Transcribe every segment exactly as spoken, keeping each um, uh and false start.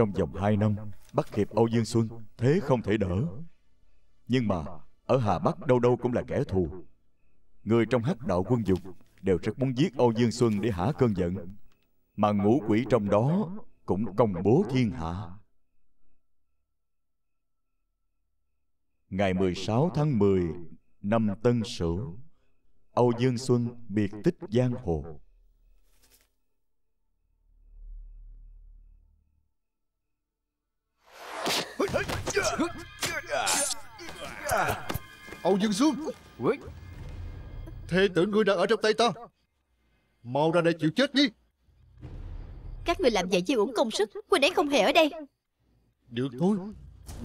Trong vòng hai năm bắt kịp Âu Dương Xuân, thế không thể đỡ. Nhưng mà ở Hà Bắc đâu đâu cũng là kẻ thù. Người trong Hắc Đạo quân dục đều rất muốn giết Âu Dương Xuân để hả cơn giận. Mà ngũ quỷ trong đó cũng công bố thiên hạ. Ngày mười sáu tháng mười năm Tân Sửu, Âu Dương Xuân biệt tích giang hồ. Âu Dương Xuân, thế tử ngươi đang ở trong tay ta, mau ra đây chịu chết đi. Các người làm vậy chỉ uổng công sức, Quỳnh ấy không hề ở đây. Được thôi,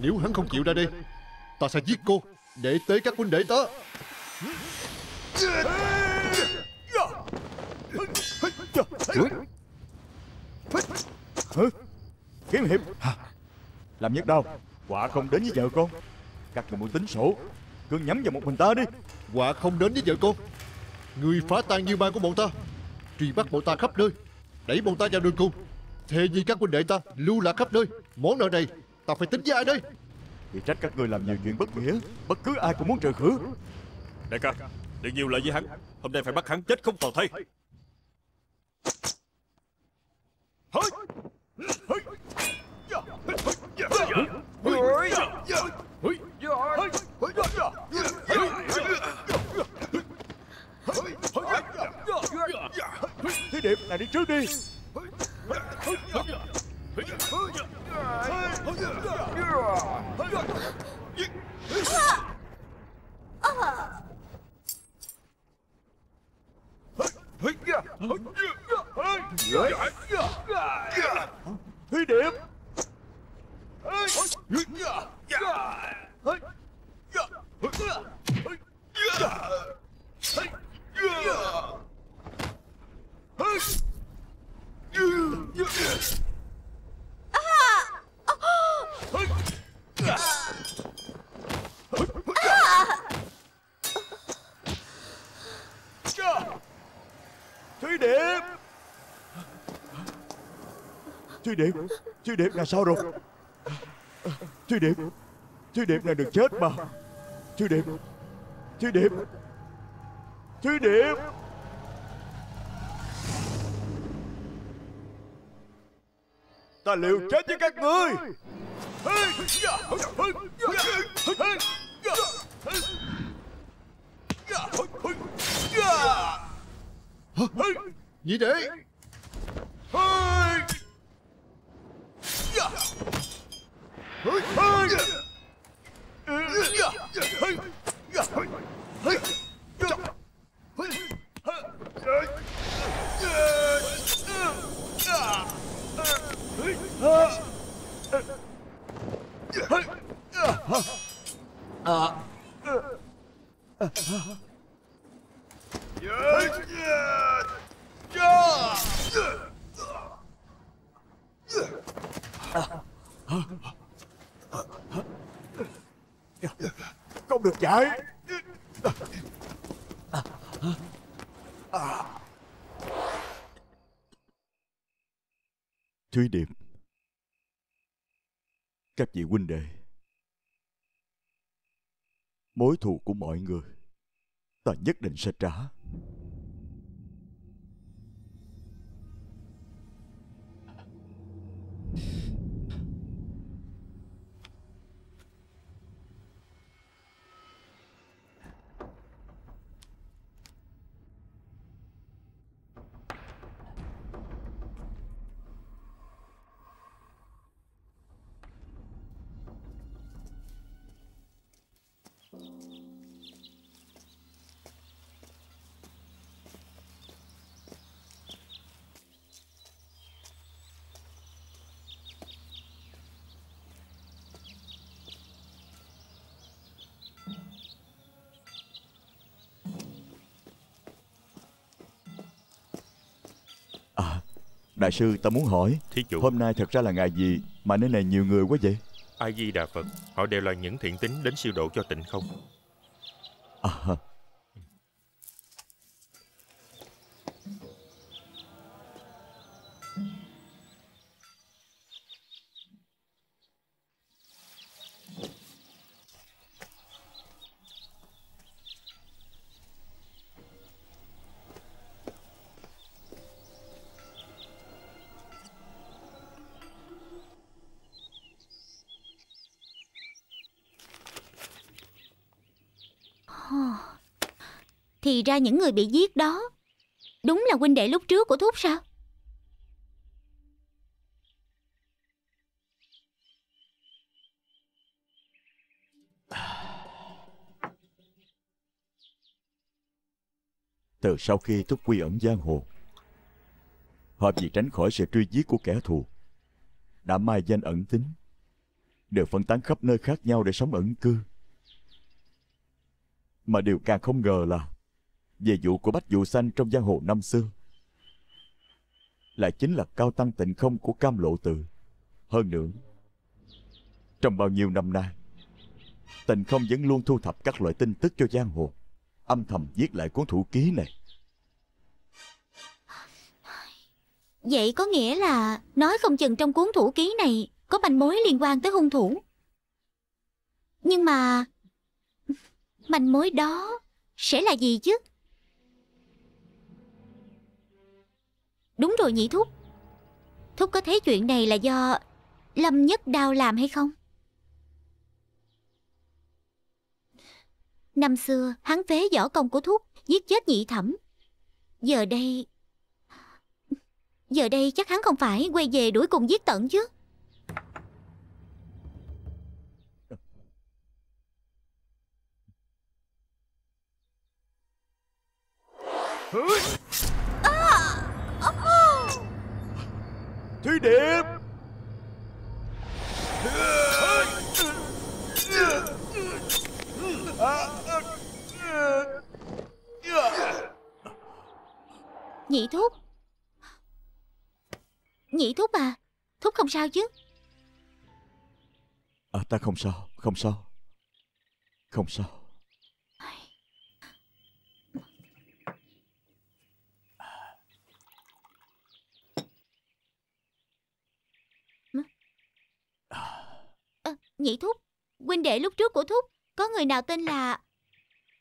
nếu hắn không chịu ra đây, ta sẽ giết cô để tế các huynh đệ ta. Kiếm hiệp làm Nhất Đau, quả không đến với vợ con. Các người muốn tính sổ, cứ nhắm vào một mình ta đi. Quả không đến với vợ con. Người phá tan như ban của bọn ta, truy bắt bọn ta khắp nơi, đẩy bọn ta vào đường cùng, thế như các huynh đệ ta lưu lạc khắp nơi. Món nợ này ta phải tính với ai đây? Vì trách các ngươi làm nhiều chuyện bất nghĩa, bất cứ ai cũng muốn trừ khử. Đại ca, đừng nhiều lời với hắn, hôm nay phải bắt hắn chết không toàn thây. Thí điệp này đi trước đi. Thí điệp. Thúy Điệp, Thúy Điệp, Thúy Điệp là sao rồi? Thúy Điệp, Thúy Điệp là được chết mà. Thúy Điệp, Thúy Điệp, Thúy Điệp. Ta liều chết với các ngươi. Nhị đệ, không được chạy. Thúy Điệp, các vị huynh đệ, mối thù của mọi người ta nhất định sẽ trả. Đại sư, ta muốn hỏi, hôm nay thật ra là ngày gì mà nơi này nhiều người quá vậy? A Di Đà Phật, họ đều là những thiện tín đến siêu độ cho Tịnh Không. À, Thì ra những người bị giết đó đúng là huynh đệ lúc trước của Thúc sao? Từ sau khi Thúc quy ẩn giang hồ, họ vì tránh khỏi sự truy giết của kẻ thù đã mai danh ẩn tín, đều phân tán khắp nơi khác nhau để sống ẩn cư. Mà điều càng không ngờ là về vụ của Bách Dụ Xanh trong giang hồ năm xưa, lại chính là cao tăng Tịnh Không của Cam Lộ Tự. Hơn nữa, trong bao nhiêu năm nay, Tịnh Không vẫn luôn thu thập các loại tin tức cho giang hồ, âm thầm viết lại cuốn thủ ký này. Vậy có nghĩa là nói không chừng trong cuốn thủ ký này có manh mối liên quan tới hung thủ. Nhưng mà manh mối đó sẽ là gì chứ? Đúng rồi nhị Thúc, Thúc có thấy chuyện này là do Lâm Nhất Đao làm hay không? Năm xưa hắn phế võ công của Thúc, giết chết nhị Thẩm. Giờ đây Giờ đây chắc hắn không phải quay về đuổi cùng giết tận chứ? À, oh. Thúy Điệp, nhị Thúc, nhị Thúc à, Thúc không sao chứ? À, ta không sao, không sao, không sao. Nhị Thúc, huynh đệ lúc trước của Thúc có người nào tên là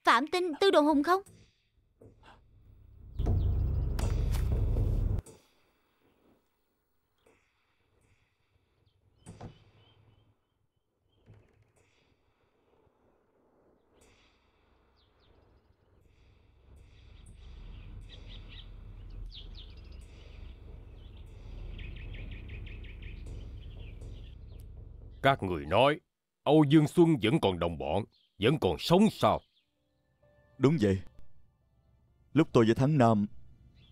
Phạm Tinh, Tư Đồ Hùng không? Các người nói Âu Dương Xuân vẫn còn đồng bọn, vẫn còn sống sao? Đúng vậy. Lúc tôi với Thắng Nam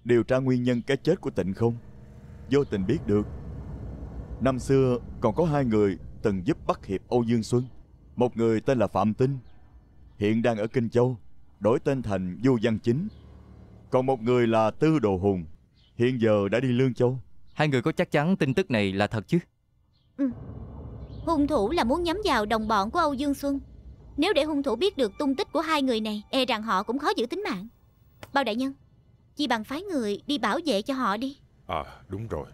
điều tra nguyên nhân cái chết của Tịnh Không, vô tình biết được năm xưa còn có hai người từng giúp bắt hiệp Âu Dương Xuân. Một người tên là Phạm Tinh, hiện đang ở Kinh Châu, đổi tên thành Du Văn Chính. Còn một người là Tư Đồ Hùng, hiện giờ đã đi Lương Châu. Hai người có chắc chắn tin tức này là thật chứ? Ừ. Hung thủ là muốn nhắm vào đồng bọn của Âu Dương Xuân. Nếu để hung thủ biết được tung tích của hai người này, e rằng họ cũng khó giữ tính mạng. Bao đại nhân, chi bằng phái người đi bảo vệ cho họ đi. À đúng rồi,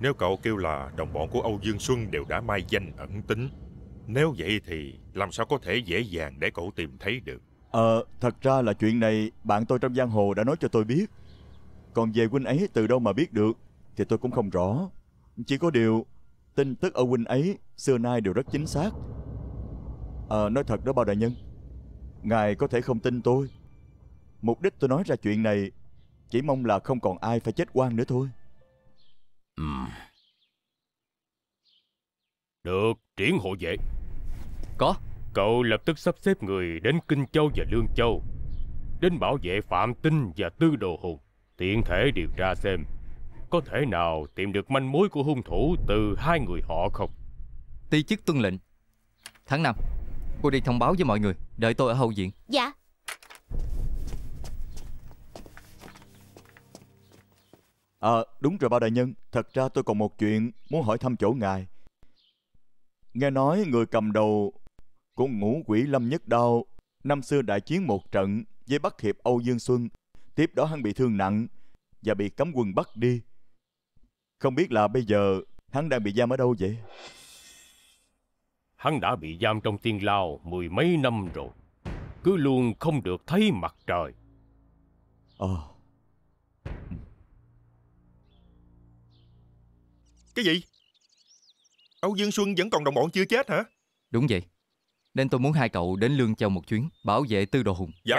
nếu cậu kêu là đồng bọn của Âu Dương Xuân đều đã mai danh ẩn tín, nếu vậy thì làm sao có thể dễ dàng để cậu tìm thấy được? Ờ, à, thật ra là chuyện này bạn tôi trong giang hồ đã nói cho tôi biết. Còn về huynh ấy từ đâu mà biết được thì tôi cũng không rõ. Chỉ có điều tin tức ở huynh ấy xưa nay đều rất chính xác. À, nói thật đó bao đại nhân, ngài có thể không tin tôi. Mục đích tôi nói ra chuyện này chỉ mong là không còn ai phải chết oan nữa thôi. Ừ. Được, Triển hộ vệ. Có. Cậu lập tức sắp xếp người đến Kinh Châu và Lương Châu, đến bảo vệ Phạm Tinh và Tư Đồ Hùng, tiện thể điều tra xem có thể nào tìm được manh mối của hung thủ từ hai người họ không? Ti chức tuân lệnh. Tháng năm, cô đi thông báo với mọi người, đợi tôi ở hậu viện. Dạ. Ờ, à, đúng rồi bao đại nhân, thật ra tôi còn một chuyện muốn hỏi thăm chỗ ngài. Nghe nói người cầm đầu của Ngũ Quỷ Lâm Nhất Đao năm xưa đại chiến một trận với Bắc hiệp Âu Dương Xuân, tiếp đó hắn bị thương nặng và bị cấm quân bắt đi. Không biết là bây giờ hắn đang bị giam ở đâu vậy? Hắn đã bị giam trong Tiên Lao mười mấy năm rồi, cứ luôn không được thấy mặt trời. Ờ. Cái gì? Âu Dương Xuân vẫn còn đồng bọn chưa chết hả? Đúng vậy, nên tôi muốn hai cậu đến Lương Châu một chuyến, bảo vệ Tư Đồ Hùng. Dạ.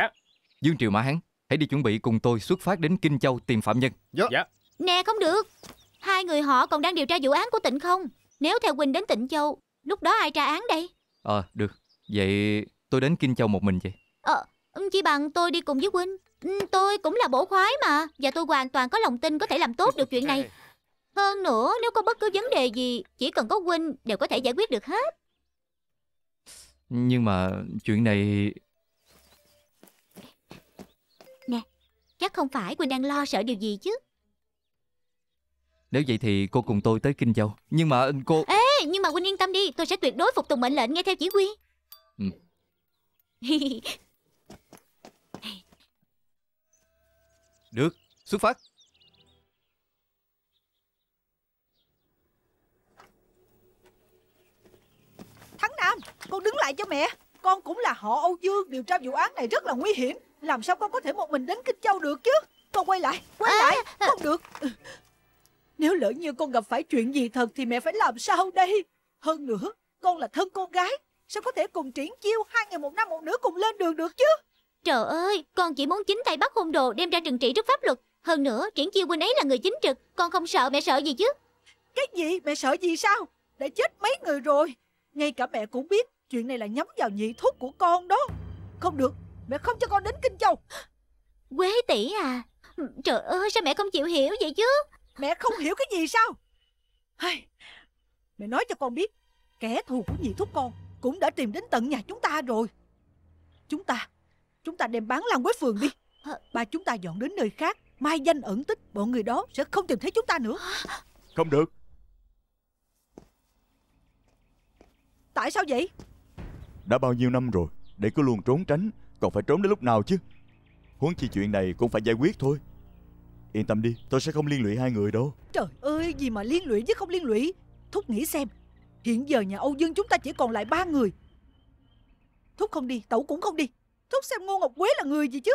Dương Triều mã hắn, hãy đi chuẩn bị cùng tôi xuất phát đến Kinh Châu tìm phạm nhân. Dạ. Nè, không được. Hai người họ còn đang điều tra vụ án của Tịnh Không. Nếu theo Quỳnh đến Tịnh Châu, lúc đó ai tra án đây? Ờ, à, được. Vậy tôi đến Kinh Châu một mình vậy? Ờ, à, chỉ bằng tôi đi cùng với Quỳnh. Tôi cũng là bổ khoái mà, và tôi hoàn toàn có lòng tin có thể làm tốt được chuyện này. Hơn nữa, nếu có bất cứ vấn đề gì, chỉ cần có Quỳnh đều có thể giải quyết được hết. Nhưng mà chuyện này... Nè, chắc không phải Quỳnh đang lo sợ điều gì chứ? Nếu vậy thì cô cùng tôi tới Kinh Châu. Nhưng mà cô... Ê, nhưng mà Quỳnh yên tâm đi, tôi sẽ tuyệt đối phục tùng mệnh lệnh, nghe theo chỉ huy. Ừ. Được, xuất phát. Thắng Nam, con đứng lại cho mẹ. Con cũng là họ Âu Dương, điều tra vụ án này rất là nguy hiểm. Làm sao con có thể một mình đến Kinh Châu được chứ? Con quay lại, quay à, lại, không à. Được. Nếu lỡ như con gặp phải chuyện gì thật thì mẹ phải làm sao đây? Hơn nữa, con là thân con gái, sao có thể cùng Triển Chiêu hai người một nam một nữ cùng lên đường được chứ? Trời ơi, con chỉ muốn chính tay bắt hung đồ đem ra trừng trị trước pháp luật. Hơn nữa, Triển Chiêu Quỳnh ấy là người chính trực, con không sợ mẹ sợ gì chứ? Cái gì? Mẹ sợ gì sao? Đã chết mấy người rồi. Ngay cả mẹ cũng biết chuyện này là nhắm vào nhị thúc của con đó. Không được, mẹ không cho con đến Kinh Châu. Quế tỷ à, trời ơi, sao mẹ không chịu hiểu vậy chứ? Mẹ không hiểu cái gì sao? Mẹ nói cho con biết, kẻ thù của nhị thúc con cũng đã tìm đến tận nhà chúng ta rồi. Chúng ta Chúng ta đem bán Lan Quế Phường đi. Ba chúng ta dọn đến nơi khác, mai danh ẩn tích, bọn người đó sẽ không tìm thấy chúng ta nữa. Không được. Tại sao vậy? Đã bao nhiêu năm rồi, để cứ luôn trốn tránh, còn phải trốn đến lúc nào chứ? Huống chi chuyện này cũng phải giải quyết thôi. Yên tâm đi, tôi sẽ không liên lụy hai người đâu. Trời ơi, gì mà liên lụy chứ không liên lụy. Thúc nghĩ xem, hiện giờ nhà Âu Dương chúng ta chỉ còn lại ba người. Thúc không đi, Tẩu cũng không đi. Thúc xem Ngô Ngọc Quế là người gì chứ?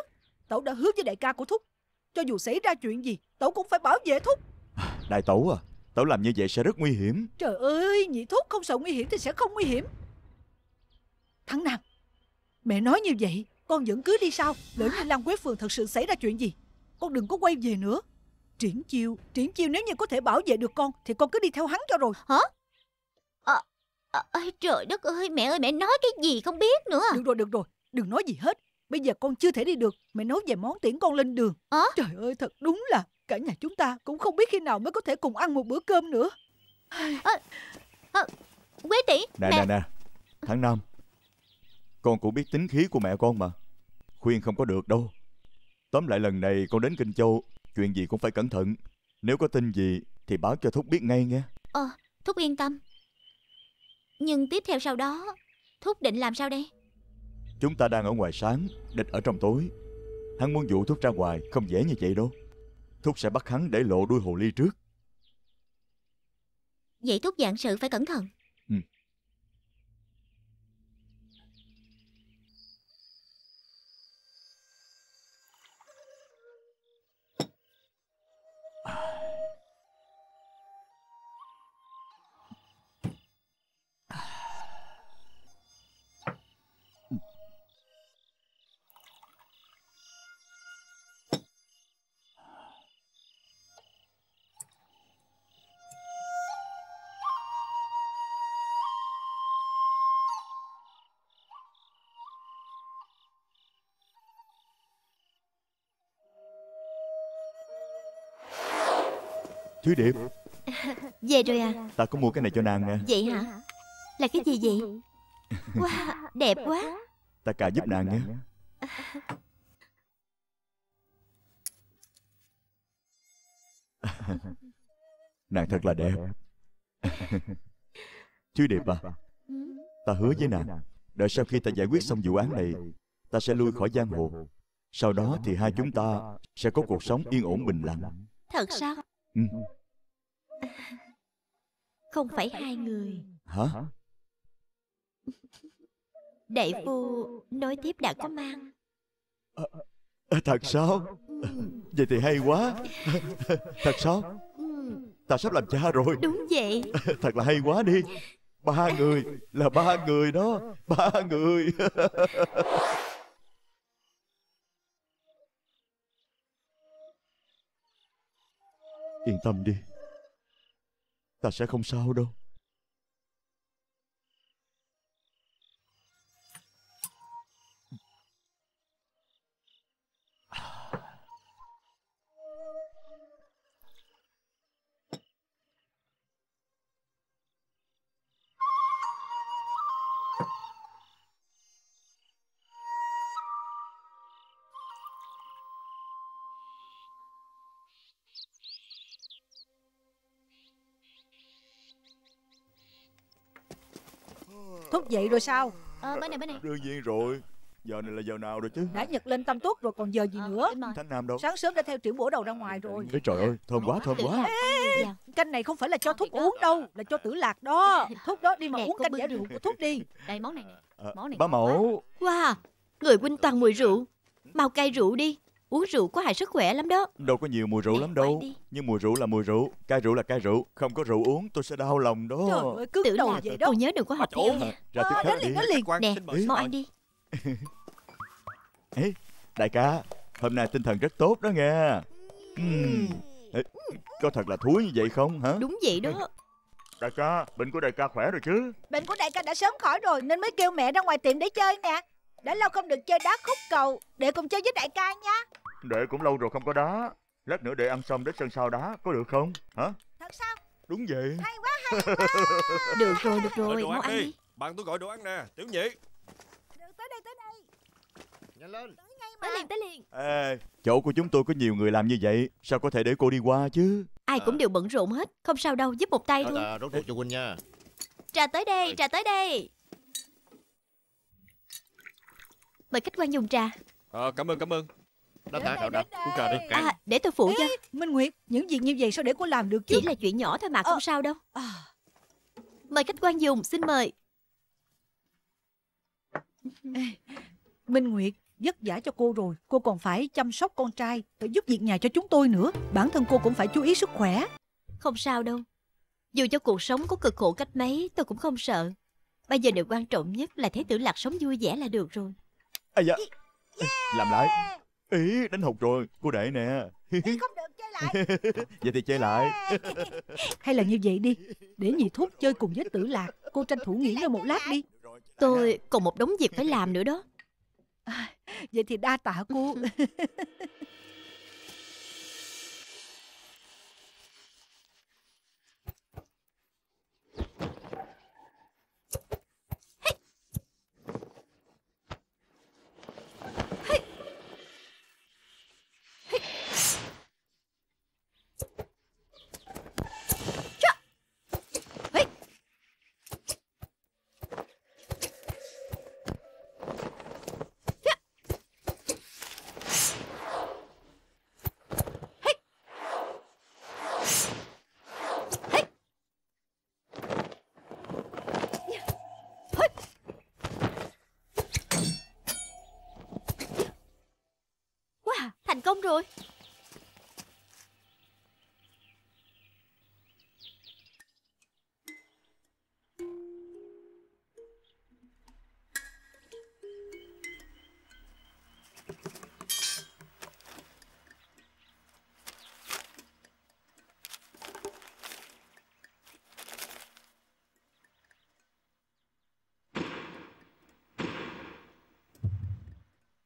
Tẩu đã hứa với đại ca của Thúc, cho dù xảy ra chuyện gì, Tẩu cũng phải bảo vệ Thúc. Đại Tẩu à, Tẩu làm như vậy sẽ rất nguy hiểm. Trời ơi, nhị Thúc không sợ nguy hiểm thì sẽ không nguy hiểm. Thắng Nam, mẹ nói như vậy, con vẫn cứ đi sao? Lỡ như Lan Quế Phường thật sự xảy ra chuyện gì, con đừng có quay về nữa. Triển Chiêu, Triển Chiêu nếu như có thể bảo vệ được con thì con cứ đi theo hắn cho rồi. Hả? À, à, ơi, trời đất ơi, mẹ ơi, mẹ nói cái gì không biết nữa. Được rồi, được rồi. Đừng nói gì hết. Bây giờ con chưa thể đi được. Mẹ nấu vài món tiễn con lên đường. à? Trời ơi, thật đúng là cả nhà chúng ta cũng không biết khi nào mới có thể cùng ăn một bữa cơm nữa. à, à, Quế tỷ. Nè nè nè Thắng Nam, con cũng biết tính khí của mẹ con mà, khuyên không có được đâu. Tóm lại lần này con đến Kinh Châu, chuyện gì cũng phải cẩn thận. Nếu có tin gì thì báo cho Thúc biết ngay nghe. Ờ, à, Thúc yên tâm. Nhưng tiếp theo sau đó Thúc định làm sao đây? Chúng ta đang ở ngoài sáng, địch ở trong tối. Hắn muốn dụ Thúc ra ngoài không dễ như vậy đâu. Thúc sẽ bắt hắn để lộ đuôi hồ ly trước. Vậy Thúc vạn sự phải cẩn thận. Ừ. Thúy Điệp. Về rồi à? Ta có mua cái này cho nàng nè. Vậy hả? Là cái gì vậy? Wow, đẹp quá. Ta cà giúp nàng nha. Nàng thật là đẹp. Thúy Điệp à, ta hứa với nàng, đợi sau khi ta giải quyết xong vụ án này, ta sẽ lui khỏi giang hồ. Sau đó thì hai chúng ta sẽ có cuộc sống yên ổn bình lặng. Thật sao? Ừ. Không phải hai người. Hả? Đại phu nói tiếp đã có mang. à, à, Thật sao? Ừ. Vậy thì hay quá. Thật sao? Ừ. Ta sắp làm cha rồi. Đúng vậy. Thật là hay quá đi. Ba người là ba người đó. Ba người. Yên tâm đi, ta sẽ không sao đâu. Thuốc dậy rồi sao? Ờ, bên này bên này. Đương nhiên rồi. Giờ này là giờ nào rồi chứ? Đã nhật lên tâm túc rồi còn giờ gì nữa. Thánh Nam đâu? Sáng sớm đã theo Triệu Bổ Đầu ra ngoài rồi. Ê, trời ơi, thơm quá, thơm quá. Ê, canh này không phải là cho thuốc uống đâu, là cho Tử Lạc đó. Thuốc đó đi mà uống canh giải rượu của thuốc đi. Đây món này nè. Món này. Bá mẫu. Wow, người huynh toàn mùi rượu. Mau cay rượu đi. Uống rượu có hại sức khỏe lắm đó. Đâu có nhiều mùi rượu lắm đâu. Nhưng mùi rượu là mùi rượu, cay rượu là cay rượu. Không có rượu uống tôi sẽ đau lòng đó. Trời ơi, cứ Tử Lạc, vậy đó. Tôi nhớ đừng có học theo nha. Ra tiếp khách đi. Nè, mau ăn đi. Ê, đại ca, hôm nay tinh thần rất tốt đó nghe. uhm. Ê, có thật là thúi như vậy không hả? Đúng vậy đó. Đại ca, bệnh của đại ca khỏe rồi chứ? Bệnh của đại ca đã sớm khỏi rồi nên mới kêu mẹ ra ngoài tiệm để chơi nè. Đã lâu không được chơi đá khúc cầu, đệ cùng chơi với đại ca nha. Đệ cũng lâu rồi không có đá. Lát nữa đệ ăn xong đến sân sau đá, có được không? Hả? Thật sao? Đúng vậy. Hay quá, hay quá. Được rồi, được rồi, mau ăn đi. Bạn tôi gọi đồ ăn nè, Tiểu Nhị. Được, tới đây, tới đây. Nhanh lên. Tới ngay mà. Tới liền, tới liền. Ê, chỗ của chúng tôi có nhiều người làm như vậy, sao có thể để cô đi qua chứ? Ai cũng đều bận rộn hết, không sao đâu, giúp một tay thôi. Đó là rốt ruột cho Quỳnh nha. Trà tới đây, trà tới đây. Mời khách quan dùng trà. Ờ, cảm ơn, cảm ơn. Đã thả cậu đặt uống trà đi. À, để tôi phụ cho. Minh Nguyệt, những việc như vậy sao để cô làm được chứ? Chỉ là chuyện nhỏ thôi mà, không ờ. sao đâu. Mời khách quan dùng, xin mời. Ê, Minh Nguyệt, vất vả cho cô rồi. Cô còn phải chăm sóc con trai, phải giúp việc nhà cho chúng tôi nữa. Bản thân cô cũng phải chú ý sức khỏe. Không sao đâu. Dù cho cuộc sống có cực khổ cách mấy, tôi cũng không sợ. Bây giờ điều quan trọng nhất là thấy Tử Lạc sống vui vẻ là được rồi. À dạ. Ê, làm lại. Ý, đánh hụt rồi, cô đệ nè. Ý, không được, chơi lại. Vậy thì chơi lại. Hay là như vậy đi, để nhị thuốc chơi cùng với Tử Lạc. Cô tranh thủ nghỉ ngơi một lát đi. Tôi còn một đống việc phải làm nữa đó. À, vậy thì đa tạ cô. Công rồi.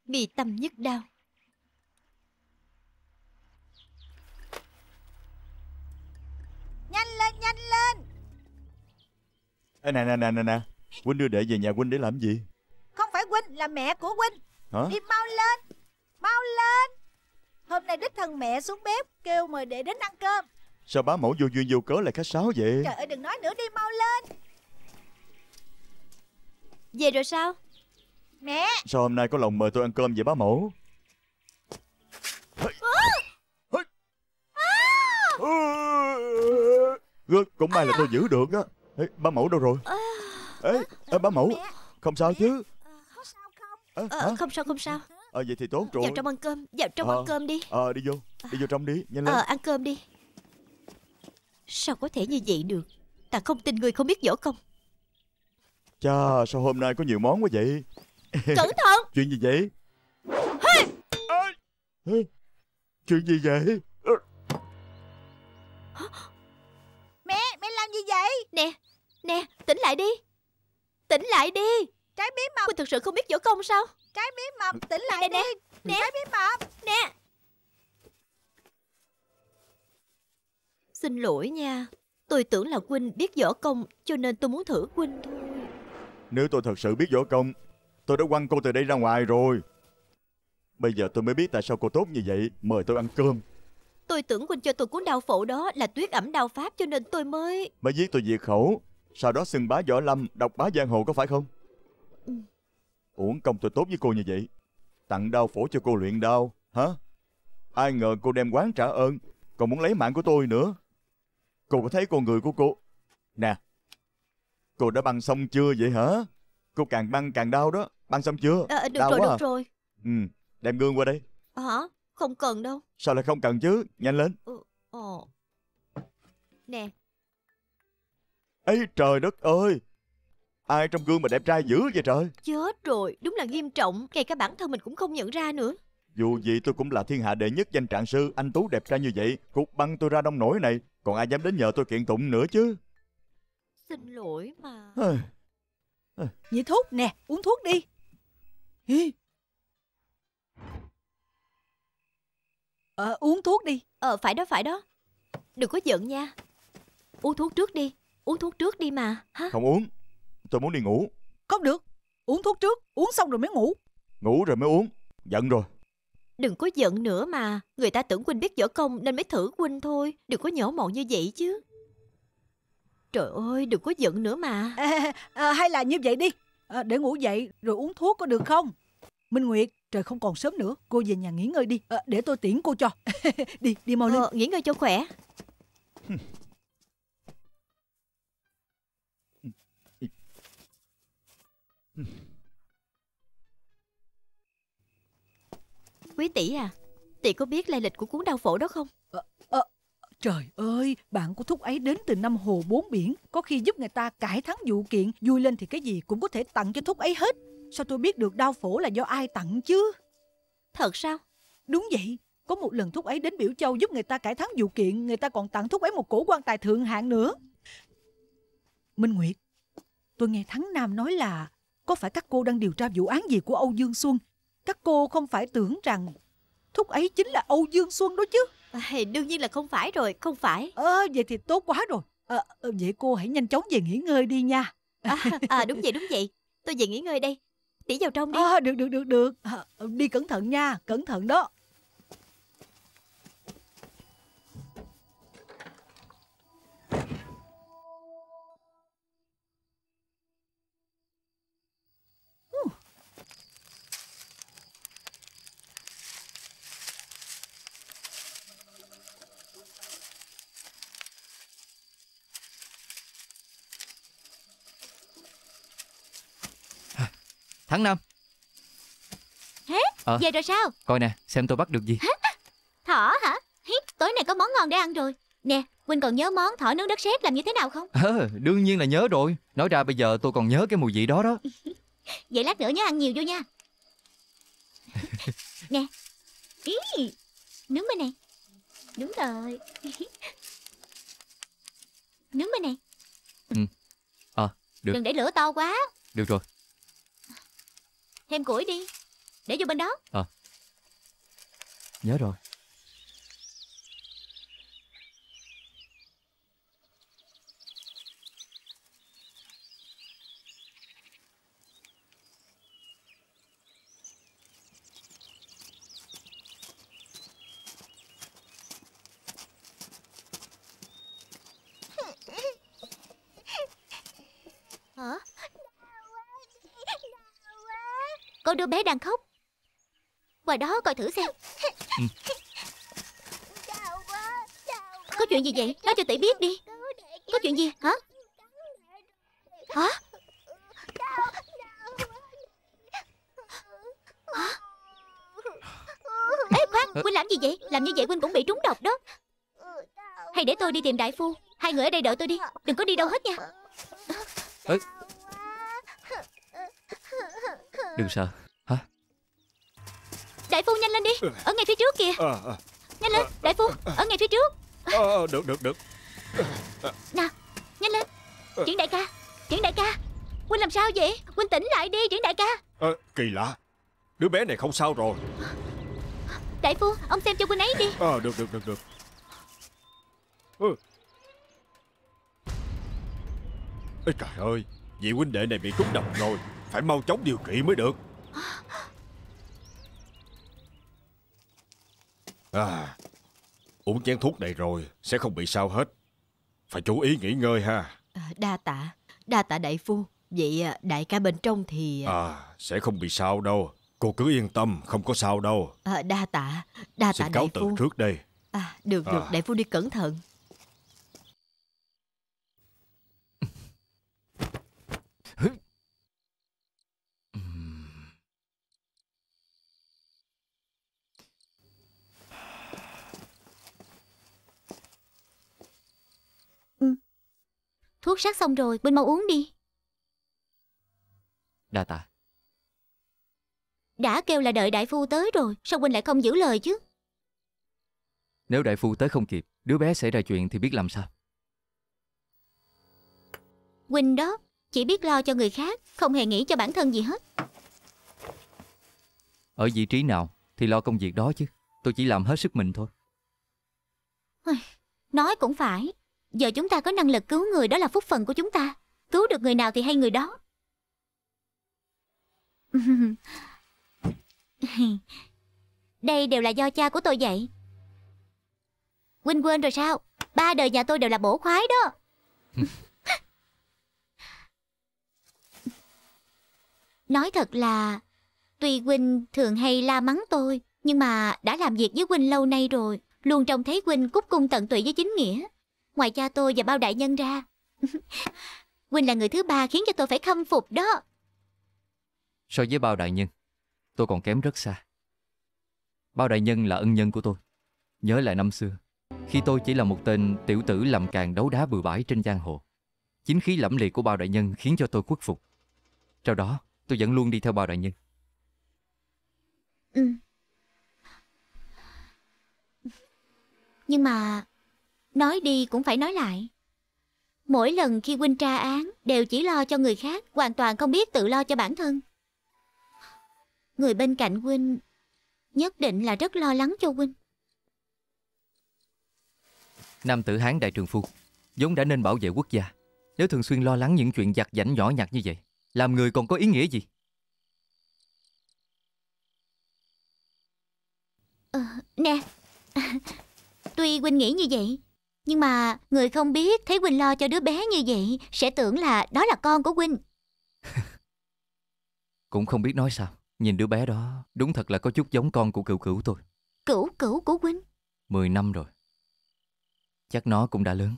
Mi Tâm Nhất Đao. Ê, nè nè nè nè nè, Quỳnh đưa đệ về nhà Quỳnh để làm gì? Không phải Quỳnh, là mẹ của Quỳnh. Hả? Đi mau lên, mau lên. Hôm nay đích thân mẹ xuống bếp kêu mời đệ đến ăn cơm. Sao bá mẫu vô duyên vô cớ lại khách sáo vậy? Trời ơi, đừng nói nữa, đi mau lên. Về rồi sao? Mẹ, sao hôm nay có lòng mời tôi ăn cơm vậy bá mẫu? Cũng may là tôi giữ được đó. Ê, bá mẫu đâu rồi? Ê, ê, bá mẫu, không sao chứ? Không sao không? À, ờ, không sao không sao. Ờ, à, vậy thì tốt rồi. Vào trong ăn cơm, vào trong à, ăn cơm đi. Ờ, à, đi vô, đi vô trong đi, nhanh lên. Ờ, à, ăn cơm đi. Sao có thể như vậy được? Ta không tin người không biết võ công. Chà, sao hôm nay có nhiều món quá vậy? Cẩn thận. Chuyện gì vậy? Hey. Hey. Chuyện gì vậy? làm gì vậy? Nè, nè, tỉnh lại đi. Tỉnh lại đi. Trái bí mật. Quỳnh thực sự không biết võ công sao? Trái bí mật, tỉnh lại nè, đi. Nè, trái bí mật. Nè. Xin lỗi nha. Tôi tưởng là Quỳnh biết võ công cho nên tôi muốn thử Quỳnh thôi. Nếu tôi thật sự biết võ công, tôi đã quăng cô từ đây ra ngoài rồi. Bây giờ tôi mới biết tại sao cô tốt như vậy. Mời tôi ăn cơm. Tôi tưởng Quỳnh cho tôi cuốn đao phổ đó là Tuyết Ẩm Đao Pháp cho nên tôi mới... Mới giết tôi diệt khẩu. Sau đó xưng bá võ lâm, độc bá giang hồ, có phải không? Ừ. Uổng công tôi tốt với cô như vậy. Tặng đao phổ cho cô luyện đao. Hả? Ai ngờ cô đem quán trả ơn, còn muốn lấy mạng của tôi nữa. Cô có thấy con người của cô... Nè, cô đã băng xong chưa vậy hả? Cô càng băng càng đau đó. Băng xong chưa? À, được đau rồi, được à? Rồi. Ừ, đem gương qua đây. Hả? Không cần đâu. Sao lại không cần chứ? Nhanh lên. Ừ, ồ. Nè. Ấy trời đất ơi, ai trong gương mà đẹp trai dữ vậy trời? Chết rồi, đúng là nghiêm trọng. Ngay cả bản thân mình cũng không nhận ra nữa. Dù gì tôi cũng là thiên hạ đệ nhất danh trạng sư. Anh tú đẹp trai như vậy, cục băng tôi ra đông nổi này, còn ai dám đến nhờ tôi kiện tụng nữa chứ. Xin lỗi mà. Nhị thuốc nè, uống thuốc đi. Hi. Ờ, uống thuốc đi. Ờ, phải đó, phải đó. Đừng có giận nha. Uống thuốc trước đi. Uống thuốc trước đi mà. Hả? Không uống. Tôi muốn đi ngủ. Không được. Uống thuốc trước. Uống xong rồi mới ngủ. Ngủ rồi mới uống. Giận rồi. Đừng có giận nữa mà. Người ta tưởng Quỳnh biết võ công nên mới thử Quỳnh thôi. Đừng có nhổ mọn như vậy chứ. Trời ơi, đừng có giận nữa mà. À, à, hay là như vậy đi. À, để ngủ dậy rồi uống thuốc có được không? Minh Nguyệt, trời không còn sớm nữa, cô về nhà nghỉ ngơi đi. À, để tôi tiễn cô cho. Đi, đi mau lên. Ờ, nghỉ ngơi cho khỏe. Quý tỷ à, tỷ có biết lai lịch của cuốn đao phổ đó không? À, à, trời ơi, bạn của Thúc ấy đến từ năm hồ bốn biển, có khi giúp người ta cải thắng vụ kiện, vui lên thì cái gì cũng có thể tặng cho Thúc ấy hết. Sao tôi biết được đao phổ là do ai tặng chứ? Thật sao? Đúng vậy. Có một lần Thúc ấy đến Biểu Châu giúp người ta cải thắng vụ kiện, người ta còn tặng Thúc ấy một cổ quan tài thượng hạng nữa. Minh Nguyệt, tôi nghe Thắng Nam nói là có phải các cô đang điều tra vụ án gì của Âu Dương Xuân? Các cô không phải tưởng rằng Thúc ấy chính là Âu Dương Xuân đó chứ? À, đương nhiên là không phải rồi, không phải. Ờ, à, vậy thì tốt quá rồi. À, vậy cô hãy nhanh chóng về nghỉ ngơi đi nha. À, à, đúng vậy, đúng vậy. Tôi về nghỉ ngơi đây. Tỉ vào trong đi. À, được, được, được, được. À, đi cẩn thận nha, cẩn thận đó. Thắng Nam. Hả? À, về rồi sao? Coi nè, xem tôi bắt được gì. Hả? Thỏ hả? Hít, tối nay có món ngon để ăn rồi. Nè, Quỳnh còn nhớ món thỏ nướng đất sét làm như thế nào không? Ờ, đương nhiên là nhớ rồi. Nói ra bây giờ tôi còn nhớ cái mùi vị đó đó. Vậy lát nữa nhớ ăn nhiều vô nha. Nè. Ý, nướng bên này. Đúng rồi. Nướng bên này. Ừ. Ờ, à, được. Đừng để lửa to quá. Được rồi. Thêm củi đi. Để vô bên đó. Ờ à, nhớ rồi. Hả? Cô đứa bé đang khóc. Qua đó coi thử xem. Ừ. Có chuyện gì vậy? Nói cho tỷ biết đi. Có chuyện gì hả? Hả? Hả? Ê khoan, Quỳnh làm gì vậy? Làm như vậy Quỳnh cũng bị trúng độc đó. Hay để tôi đi tìm đại phu. Hai người ở đây đợi tôi đi. Đừng có đi đâu hết nha. Ê. Đừng sợ. Hả? Đại phu nhanh lên đi. Ở ngay phía trước kìa. Nhanh lên, đại phu. Ở ngay phía trước. Được, được, được. Nào, nhanh nhanh lên. À. Triển đại ca, Triển đại ca, Quỳnh làm sao vậy? Quỳnh tỉnh lại đi Triển đại ca. À, kỳ lạ, đứa bé này không sao rồi. Đại phu, ông xem cho Quỳnh ấy đi. Ờ à, được được được được. Ừ. Ê trời ơi, vị huynh đệ này bị trúng độc rồi, phải mau chóng điều trị mới được. À, uống chén thuốc này rồi sẽ không bị sao hết. Phải chú ý nghỉ ngơi ha. À, đa tạ, đa tạ đại phu. Vậy đại ca bên trong thì... À, sẽ không bị sao đâu. Cô cứ yên tâm, không có sao đâu. À, đa tạ, đa tạ đại phu. Xin cáo từ trước đây. À, được, được, à. Đại phu đi cẩn thận. Thuốc sát xong rồi, Quỳnh mau uống đi. Đa tạ. Đã kêu là đợi đại phu tới rồi, sao Quỳnh lại không giữ lời chứ? Nếu đại phu tới không kịp, đứa bé xảy ra chuyện thì biết làm sao? Quỳnh đó, chỉ biết lo cho người khác, không hề nghĩ cho bản thân gì hết. Ở vị trí nào thì lo công việc đó chứ, tôi chỉ làm hết sức mình thôi. Nói cũng phải. Giờ chúng ta có năng lực cứu người đó là phúc phần của chúng ta. Cứu được người nào thì hay người đó. Đây đều là do cha của tôi vậy. Quỳnh quên rồi sao? Ba đời nhà tôi đều là bổ khoái đó. Nói thật là tuy Quỳnh thường hay la mắng tôi, nhưng mà đã làm việc với Quỳnh lâu nay rồi, luôn trông thấy Quỳnh cúc cung tận tụy với chính nghĩa. Ngoài cha tôi và Bao đại nhân ra, Quỳnh là người thứ ba khiến cho tôi phải khâm phục đó. So với Bao đại nhân, tôi còn kém rất xa. Bao đại nhân là ân nhân của tôi. Nhớ lại năm xưa, khi tôi chỉ là một tên tiểu tử làm càng đấu đá bừa bãi trên giang hồ, chính khí lẫm liệt của Bao đại nhân khiến cho tôi khuất phục. Sau đó tôi vẫn luôn đi theo Bao đại nhân. Ừ. Nhưng mà nói đi cũng phải nói lại. Mỗi lần khi Quỳnh tra án đều chỉ lo cho người khác, hoàn toàn không biết tự lo cho bản thân. Người bên cạnh Quỳnh nhất định là rất lo lắng cho Quỳnh. Nam tử Hán đại trường phu, vốn đã nên bảo vệ quốc gia. Nếu thường xuyên lo lắng những chuyện vặt vãnh nhỏ nhặt như vậy, làm người còn có ý nghĩa gì? Ờ, nè. Tuy Quỳnh nghĩ như vậy, nhưng mà người không biết thấy Quỳnh lo cho đứa bé như vậy sẽ tưởng là đó là con của Quỳnh. Cũng không biết nói sao, nhìn đứa bé đó đúng thật là có chút giống con của cựu cửu tôi. Cửu cửu của Quỳnh? Mười năm rồi. Chắc nó cũng đã lớn.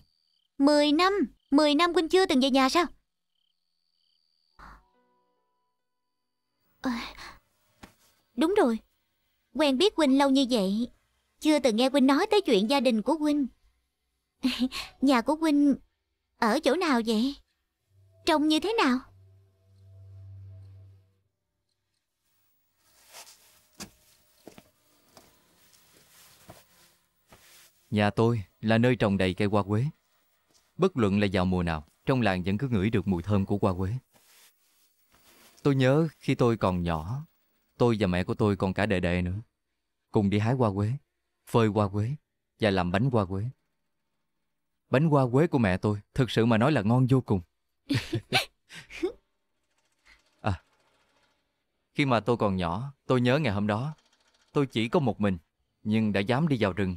Mười năm? Mười năm Quỳnh chưa từng về nhà sao? À, đúng rồi. Quen biết Quỳnh lâu như vậy, chưa từng nghe Quỳnh nói tới chuyện gia đình của Quỳnh. Nhà của Quỳnh ở chỗ nào vậy? Trông như thế nào? Nhà tôi là nơi trồng đầy cây hoa quế. Bất luận là vào mùa nào, trong làng vẫn cứ ngửi được mùi thơm của hoa quế. Tôi nhớ khi tôi còn nhỏ, tôi và mẹ của tôi còn cả đệ đệ nữa, cùng đi hái hoa quế, phơi hoa quế và làm bánh hoa quế. Bánh hoa quế của mẹ tôi thực sự mà nói là ngon vô cùng. À, khi mà tôi còn nhỏ, tôi nhớ ngày hôm đó tôi chỉ có một mình, nhưng đã dám đi vào rừng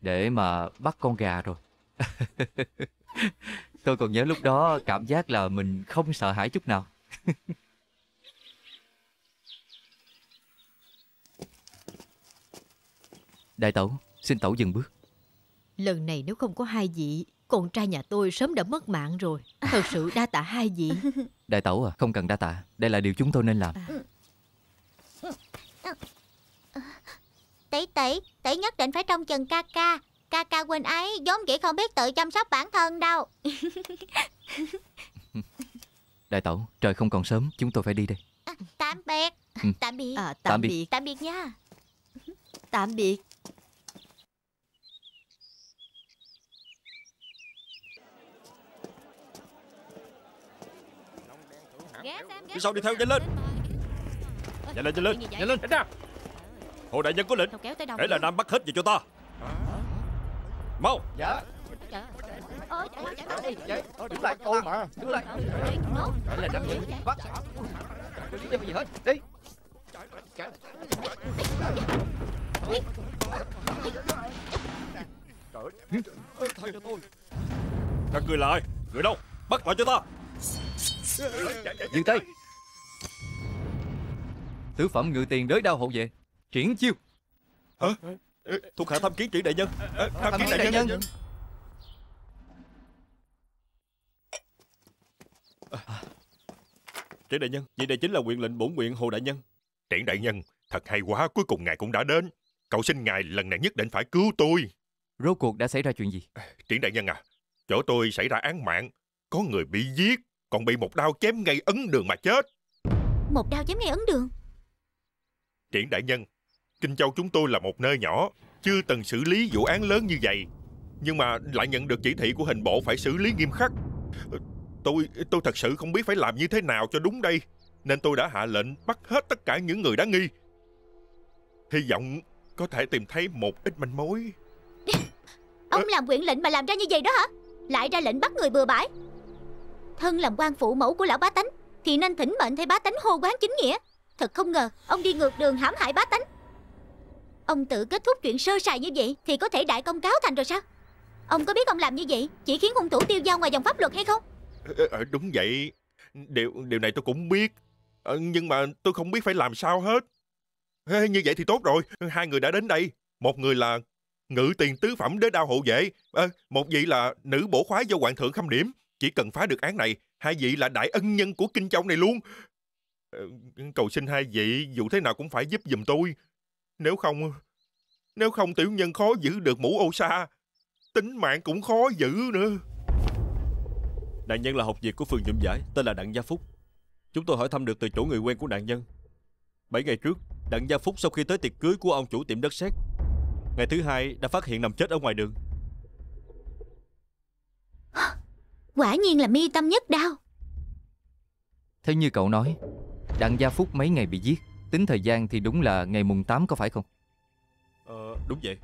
để mà bắt con gà rồi. Tôi còn nhớ lúc đó cảm giác là mình không sợ hãi chút nào. Đại tẩu, xin tẩu dừng bước. Lần này nếu không có hai vị, con trai nhà tôi sớm đã mất mạng rồi. Thật sự đa tạ hai vị. Đại tẩu à, không cần đa tạ. Đây là điều chúng tôi nên làm. Tỷ tỷ, tỷ nhất định phải trông chừng ca ca. Ca ca Quỳnh ấy vốn dĩ không biết tự chăm sóc bản thân đâu. Đại tẩu, trời không còn sớm, chúng tôi phải đi đây. À, tạm biệt. Ừ. Tạm biệt. À, tạm, tạm biệt. biệt. Tạm biệt nha. Tạm biệt. Phía sau đi theo, nhanh lên. Nhanh lên, nhanh lên, nhanh lên. Hồ đại nhân có lệnh, để là Nam Bắc hết về cho ta. Mau. Dạ. Đứng lại tôi mà. Đứng lại. Để là Nam Bắc. Đừng có gì hết. Đi. Các người là ai? Người đâu? Bắt lại cho ta. Dừng tay. Tứ phẩm ngự tiền đới đao hộ vệ Triển Chiêu. Hả? Thuộc hạ tham kiến Triển đại nhân. À, tham, tham kiến đại, đại nhân, nhân. À. Triển đại nhân, vậy đây chính là quyền lệnh bổn nguyện Hồ đại nhân. Triển đại nhân, thật hay quá, cuối cùng ngài cũng đã đến. Cầu xin ngài lần này nhất định phải cứu tôi. Rốt cuộc đã xảy ra chuyện gì? Triển đại nhân à, chỗ tôi xảy ra án mạng. Có người bị giết, còn bị một đao chém ngay ấn đường mà chết. Một đao chém ngay ấn đường? Triển đại nhân, Kinh Châu chúng tôi là một nơi nhỏ, chưa từng xử lý vụ án lớn như vậy, nhưng mà lại nhận được chỉ thị của hình bộ phải xử lý nghiêm khắc. Tôi tôi thật sự không biết phải làm như thế nào cho đúng đây, nên tôi đã hạ lệnh bắt hết tất cả những người đáng nghi. Hy vọng có thể tìm thấy một ít manh mối. Ông à... làm huyện lệnh mà làm ra như vậy đó hả? Lại ra lệnh bắt người bừa bãi. Thân làm quan phụ mẫu của lão bá tánh thì nên thỉnh mệnh thay bá tánh hô quán chính nghĩa. Thật không ngờ ông đi ngược đường hãm hại bá tánh. Ông tự kết thúc chuyện sơ sài như vậy thì có thể đại công cáo thành rồi sao? Ông có biết ông làm như vậy chỉ khiến hung thủ tiêu dao ngoài vòng pháp luật hay không? Ờ, đúng vậy. Điều điều này tôi cũng biết. Ờ, nhưng mà tôi không biết phải làm sao hết. Ê, như vậy thì tốt rồi. Hai người đã đến đây. Một người là ngự tiền tứ phẩm đế đao hộ vệ. À, một vị là nữ bổ khoái do hoàng thượng khâm điểm. Chỉ cần phá được án này, hai vị là đại ân nhân của Kinh Châu này luôn. Cầu xin hai vị dù thế nào cũng phải giúp giùm tôi. Nếu không, nếu không tiểu nhân khó giữ được mũ ô sa, tính mạng cũng khó giữ nữa. Nạn nhân là học việc của phường Nhụm Giải, tên là Đặng Gia Phúc. Chúng tôi hỏi thăm được từ chỗ người quen của nạn nhân. Bảy ngày trước, Đặng Gia Phúc sau khi tới tiệc cưới của ông chủ tiệm đất sét, ngày thứ hai đã phát hiện nằm chết ở ngoài đường. Quả nhiên là mi tâm nhất đau. Theo như cậu nói, Đặng Gia Phúc mấy ngày bị giết, tính thời gian thì đúng là ngày mùng tám có phải không? Ờ, đúng vậy.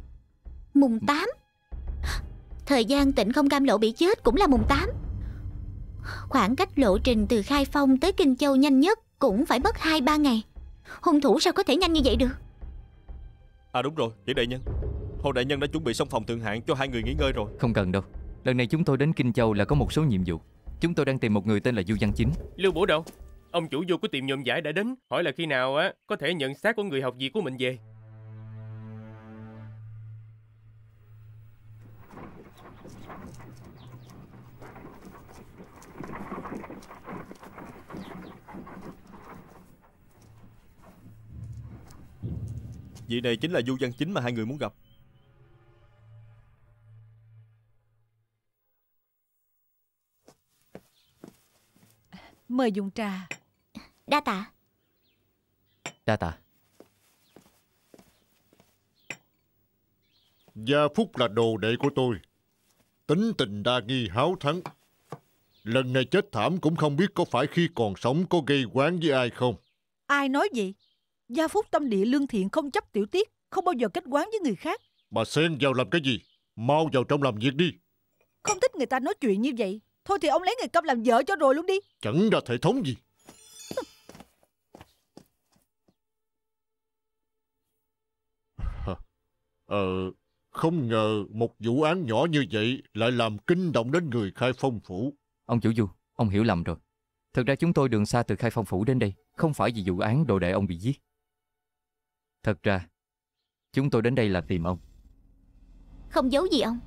Mùng tám? Thời gian Tịnh Không Cam Lộ bị chết cũng là mùng tám. Khoảng cách lộ trình từ Khai Phong tới Kinh Châu nhanh nhất cũng phải mất hai ba ngày. Hung thủ sao có thể nhanh như vậy được? À đúng rồi, Triển đại nhân, Hồ đại nhân đã chuẩn bị xong phòng thượng hạng cho hai người nghỉ ngơi rồi. Không cần đâu. Lần này chúng tôi đến Kinh Châu là có một số nhiệm vụ. Chúng tôi đang tìm một người tên là Du Văn Chính. Lưu Bổ Đầu, ông chủ vô của tiệm nhuộm giải đã đến, hỏi là khi nào á có thể nhận xác của người học việc của mình về. Vị này chính là Du Văn Chính mà hai người muốn gặp. Mời dùng trà. Đa tạ. Đa tạ. Gia Phúc là đồ đệ của tôi, tính tình đa nghi háo thắng. Lần này chết thảm cũng không biết có phải khi còn sống có gây oán với ai không. Ai nói vậy? Gia Phúc tâm địa lương thiện, không chấp tiểu tiết, không bao giờ kết oán với người khác. Bà xen vào làm cái gì? Mau vào trong làm việc đi. Không thích người ta nói chuyện như vậy. Thôi thì ông lấy người câm làm vợ cho rồi luôn đi. Chẳng ra thể thống gì. Ờ, không ngờ một vụ án nhỏ như vậy lại làm kinh động đến người Khai Phong phủ. Ông chủ Du, ông hiểu lầm rồi. Thật ra chúng tôi đường xa từ Khai Phong phủ đến đây, không phải vì vụ án đồ đệ ông bị giết. Thật ra, chúng tôi đến đây là tìm ông. Không giấu gì ông,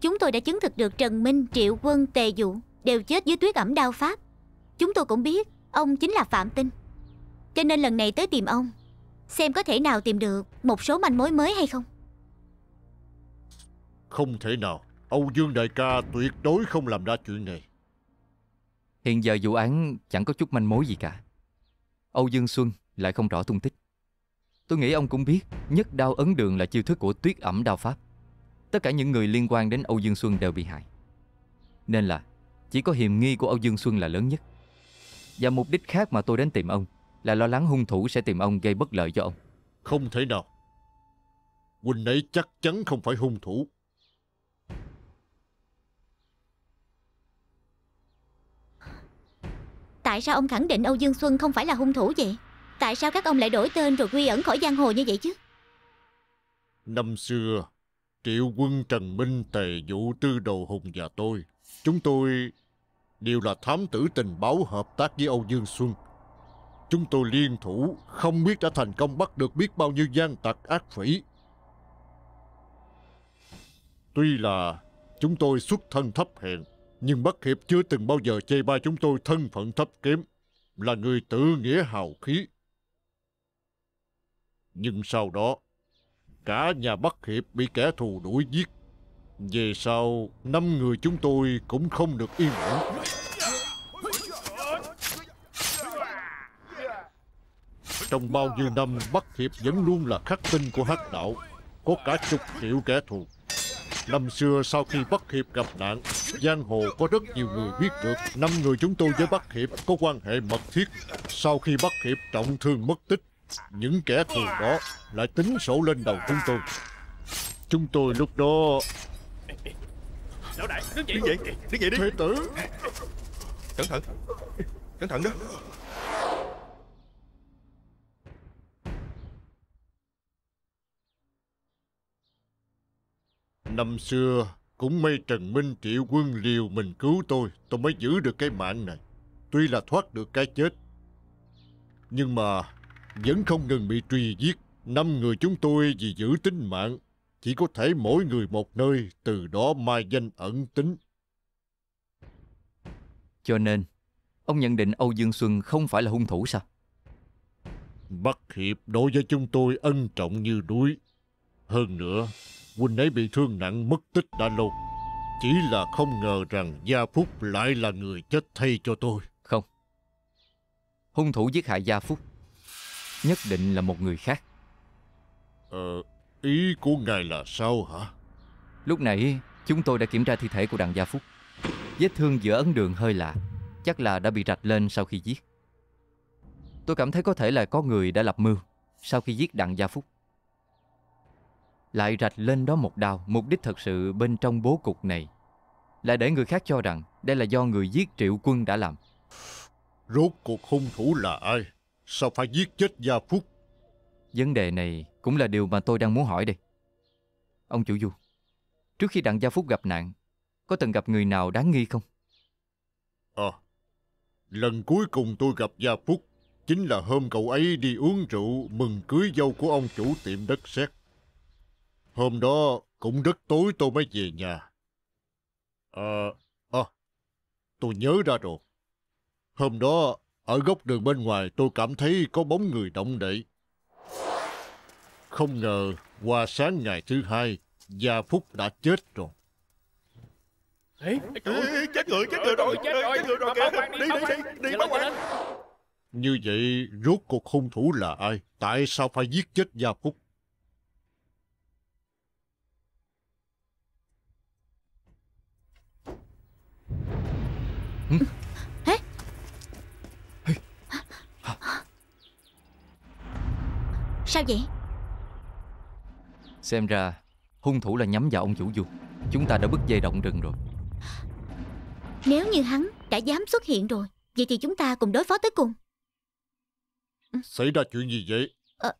chúng tôi đã chứng thực được Trần Minh, Triệu Quân, Tề Dụ đều chết dưới Tuyết Ẩm Đao Pháp. Chúng tôi cũng biết ông chính là Phạm Tinh, cho nên lần này tới tìm ông, xem có thể nào tìm được một số manh mối mới hay không. Không thể nào, Âu Dương đại ca tuyệt đối không làm ra chuyện này. Hiện giờ vụ án chẳng có chút manh mối gì cả. Âu Dương Xuân lại không rõ tung tích. Tôi nghĩ ông cũng biết, nhất đao ấn đường là chiêu thức của Tuyết Ẩm Đao Pháp. Tất cả những người liên quan đến Âu Dương Xuân đều bị hại, nên là chỉ có hiểm nghi của Âu Dương Xuân là lớn nhất. Và mục đích khác mà tôi đến tìm ông là lo lắng hung thủ sẽ tìm ông gây bất lợi cho ông. Không thể nào. Quỳnh ấy chắc chắn không phải hung thủ. Tại sao ông khẳng định Âu Dương Xuân không phải là hung thủ vậy? Tại sao các ông lại đổi tên rồi quy ẩn khỏi giang hồ như vậy chứ? Năm xưa, Triệu Quân, Trần Minh, Tề Dụ, Tư Đồ Hùng và tôi, chúng tôi đều là thám tử tình báo hợp tác với Âu Dương Xuân. Chúng tôi liên thủ, không biết đã thành công bắt được biết bao nhiêu gian tặc ác phỉ. Tuy là chúng tôi xuất thân thấp hèn, nhưng Bắc Hiệp chưa từng bao giờ chê bai chúng tôi thân phận thấp kém, là người tự nghĩa hào khí. Nhưng sau đó, cả nhà Bắc Hiệp bị kẻ thù đuổi giết. Về sau, năm người chúng tôi cũng không được yên ổn. Trong bao nhiêu năm, Bắc Hiệp vẫn luôn là khắc tinh của Hắc Đạo, có cả chục triệu kẻ thù. Năm xưa sau khi Bắc Hiệp gặp nạn, giang hồ có rất nhiều người biết được. Năm người chúng tôi với Bắc Hiệp có quan hệ mật thiết. Sau khi Bắc Hiệp trọng thương mất tích, những kẻ thù đó lại tính sổ lên đầu chúng tôi. Chúng tôi lúc đó... Lão đại, đứng dậy, đứng dậy, đứng dậy đi. Thế tử. Cẩn thận, cẩn thận đó. Năm xưa, cũng may Trần Minh, Triệu Quân liều mình cứu tôi, tôi mới giữ được cái mạng này. Tuy là thoát được cái chết, nhưng mà vẫn không ngừng bị truy giết. Năm người chúng tôi vì giữ tính mạng, chỉ có thể mỗi người một nơi, từ đó mai danh ẩn tính. Cho nên, ông nhận định Âu Dương Xuân không phải là hung thủ sao? Bắc Hiệp đối với chúng tôi ân trọng như núi. Hơn nữa, Quỳnh ấy bị thương nặng mất tích đã lâu. Chỉ là không ngờ rằng Gia Phúc lại là người chết thay cho tôi. Không. Hung thủ giết hại Gia Phúc nhất định là một người khác. Ờ, ý của ngài là sao hả? Lúc nãy chúng tôi đã kiểm tra thi thể của Đặng Gia Phúc. Vết thương giữa ấn đường hơi lạ, chắc là đã bị rạch lên sau khi giết. Tôi cảm thấy có thể là có người đã lập mưu sau khi giết Đặng Gia Phúc, lại rạch lên đó một đao. Mục đích thật sự bên trong bố cục này là để người khác cho rằng đây là do người giết Triệu Quân đã làm. Rốt cuộc hung thủ là ai? Sao phải giết chết Gia Phúc? Vấn đề này cũng là điều mà tôi đang muốn hỏi đây. Ông chủ Du, trước khi Đặng Gia Phúc gặp nạn, có từng gặp người nào đáng nghi không? Ờ, à, lần cuối cùng tôi gặp Gia Phúc chính là hôm cậu ấy đi uống rượu mừng cưới dâu của ông chủ tiệm đất sét. Hôm đó cũng rất tối tôi mới về nhà. Ờ, à, à, tôi nhớ ra rồi. Hôm đó, ở góc đường bên ngoài tôi cảm thấy có bóng người động đậy. Không ngờ, qua sáng ngày thứ hai, Gia Phúc đã chết rồi. Ê, ê, chết người, chết người rồi, chết người rồi, chết người rồi kìa. Đi, đi, đi, đi, bắt quay lên. Như vậy, rốt cuộc hung thủ là ai? Tại sao phải giết chết Gia Phúc? Hử? Sao vậy? Xem ra hung thủ là nhắm vào ông chủ Du. Chúng ta đã bứt dây động rừng rồi. Nếu như hắn đã dám xuất hiện rồi, vậy thì chúng ta cùng đối phó tới cùng. Xảy ra chuyện gì vậy? À,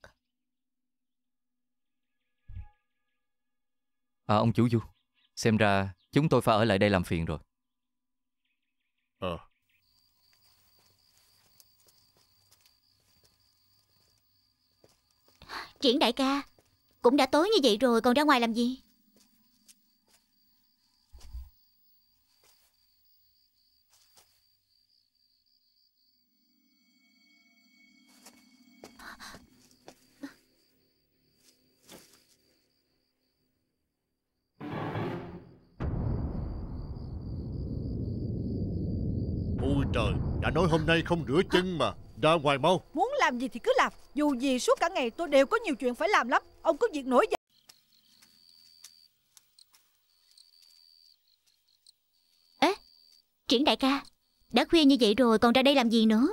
à ông chủ Du, xem ra chúng tôi phải ở lại đây làm phiền rồi. Ờ à. Triển đại ca, cũng đã tối như vậy rồi còn ra ngoài làm gì? Ôi trời, đã nói hôm nay không rửa chân mà. Ra ngoài mau. Muốn làm gì thì cứ làm. Dù gì suốt cả ngày tôi đều có nhiều chuyện phải làm lắm. Ông cứ việc nổi giận. Ê, Triển đại ca, Đã khuya như vậy rồi còn ra đây làm gì nữa?